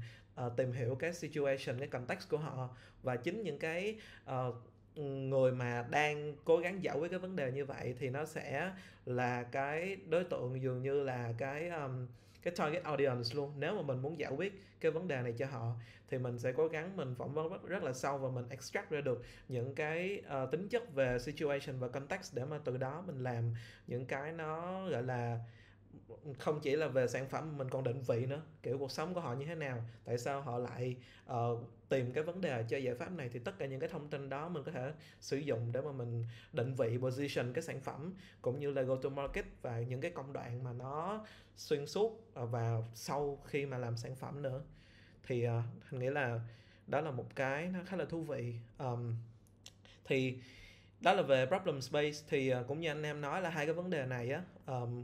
tìm hiểu cái situation, cái context của họ, và chính những cái người mà đang cố gắng giải quyết cái vấn đề như vậy thì nó sẽ là cái đối tượng dường như là cái target audience luôn. Nếu mà mình muốn giải quyết cái vấn đề này cho họ thì mình sẽ cố gắng mình phỏng vấn rất là sâu và mình extract ra được những cái tính chất về situation và context, để mà từ đó mình làm những cái nó gọi là không chỉ là về sản phẩm, mình còn định vị nữa, kiểu cuộc sống của họ như thế nào, tại sao họ lại tìm cái vấn đề cho giải pháp này. Thì tất cả những cái thông tin đó mình có thể sử dụng để mà mình định vị position cái sản phẩm, cũng như là go to market và những cái công đoạn mà nó xuyên suốt và sau khi mà làm sản phẩm nữa. Thì mình nghĩ là đó là một cái nó khá là thú vị. Thì đó là về problem space. Thì cũng như anh em nói là hai cái vấn đề này á,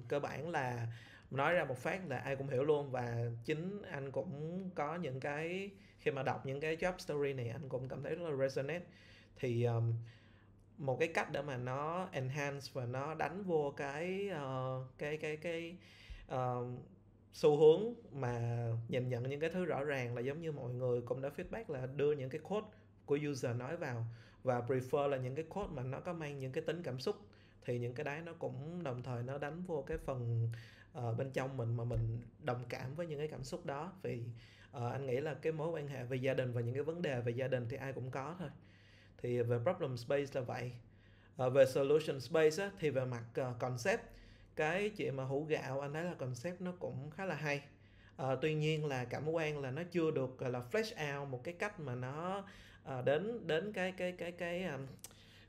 cơ bản là nói ra một phát là ai cũng hiểu luôn, và chính anh cũng có những cái, khi mà đọc những cái job story này anh cũng cảm thấy rất là resonate. Thì một cái cách để mà nó enhance và nó đánh vô cái xu hướng mà nhìn nhận những cái thứ rõ ràng, là giống như mọi người cũng đã feedback là đưa những cái code của user nói vào, và prefer là những cái code mà nó có mang những cái tính cảm xúc. Thì những cái đấy nó cũng đồng thời nó đánh vô cái phần bên trong mình mà mình đồng cảm với những cái cảm xúc đó. Vì anh nghĩ là cái mối quan hệ về gia đình và những cái vấn đề về gia đình thì ai cũng có thôi. Thì về problem space là vậy. Về solution space á, thì về mặt concept, cái chuyện mà hũ gạo anh thấy là concept nó cũng khá là hay. Tuy nhiên là cảm quan là nó chưa được gọi là flesh out một cái cách mà nó đến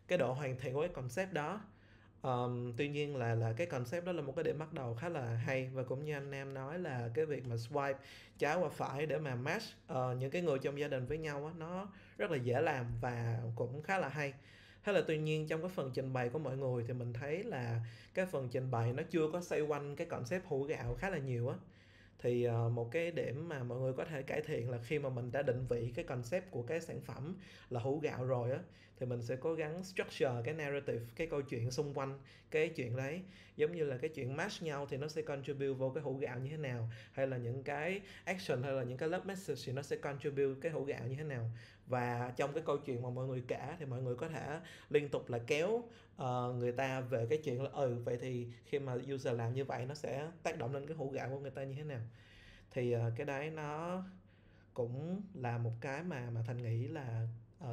cái độ hoàn thiện của cái concept đó. Tuy nhiên là cái concept đó là một cái điểm bắt đầu khá là hay, và cũng như anh em nói là cái việc mà swipe trái qua phải để mà match những cái người trong gia đình với nhau á, nó rất là dễ làm và cũng khá là hay. Thế là tuy nhiên trong cái phần trình bày của mọi người thì mình thấy là cái phần trình bày nó chưa có xoay quanh cái concept hũ gạo khá là nhiều á. Thì một cái điểm mà mọi người có thể cải thiện là khi mà mình đã định vị cái concept của cái sản phẩm là hũ gạo rồi á, thì mình sẽ cố gắng structure cái narrative, cái câu chuyện xung quanh cái chuyện đấy. Giống như là cái chuyện match nhau thì nó sẽ contribute vô cái hũ gạo như thế nào, hay là những cái action hay là những cái love message thì nó sẽ contribute cái hũ gạo như thế nào. Và trong cái câu chuyện mà mọi người kể thì mọi người có thể liên tục là kéo người ta về cái chuyện là vậy thì khi mà user làm như vậy nó sẽ tác động lên cái hũ gạo của người ta như thế nào. Thì cái đấy nó cũng là một cái mà Thành nghĩ là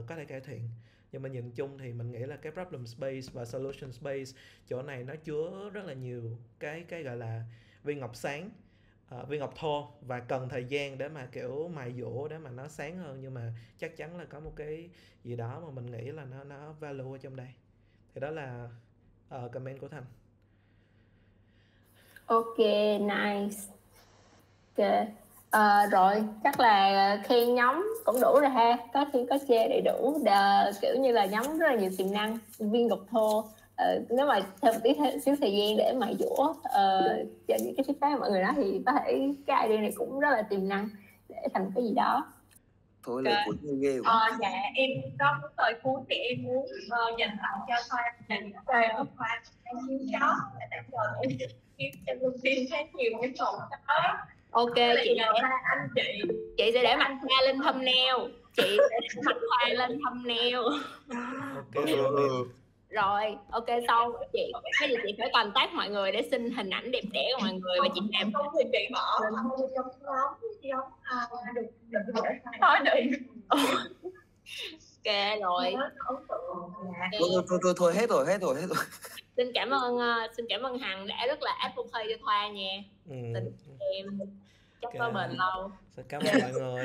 có thể cải thiện. Nhưng mà nhìn chung thì mình nghĩ là cái problem space và solution space chỗ này nó chứa rất là nhiều cái gọi là viên ngọc sáng, viên ngọc thô, và cần thời gian để mà kiểu mài dũa để mà nó sáng hơn. Nhưng mà chắc chắn là có một cái gì đó mà mình nghĩ là nó value ở trong đây. Thì đó là comment của Thành. Ok, nice. Ok. Rồi, chắc là khi nhóm cũng đủ rồi ha. Có khi có chê đầy đủ. Kiểu như là nhóm rất là nhiều tiềm năng, viên ngọc thô. Nếu mà thêm một tí xíu thời gian để mài dũa cho những cái feedback của mọi người đó, thì có thể cái idea này cũng rất là tiềm năng để thành cái gì đó. Thôi lời cuốn như ghê quá. Dạ, em có muốn lời cuốn thì em muốn dành tặng cho Khoa. Dành cho Khoa em kiếm chó. Tại vì em kiếm cho công ty khá nhiều cái cột đó. Ok, chị sẽ để mặt Khoa lên thumbnail. Chị sẽ để mặt Khoa lên thumbnail. Ok. Rồi, ok, sau chị bây giờ chị phải contact mọi người để xin hình ảnh đẹp đẽ của mọi người và chị làm. Không thì chị bỏ trong nhóm thôi đi. Ok rồi. Thôi hết rồi. Xin cảm ơn Hằng đã rất là advocate cho Thoa nha. Tình em chắc có bền lâu. Cảm ơn mọi người.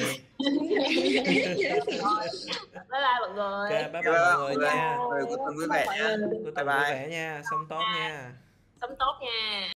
Bye bye mọi người nha. Cuối tuần vui vẻ nha. Sống tốt nha.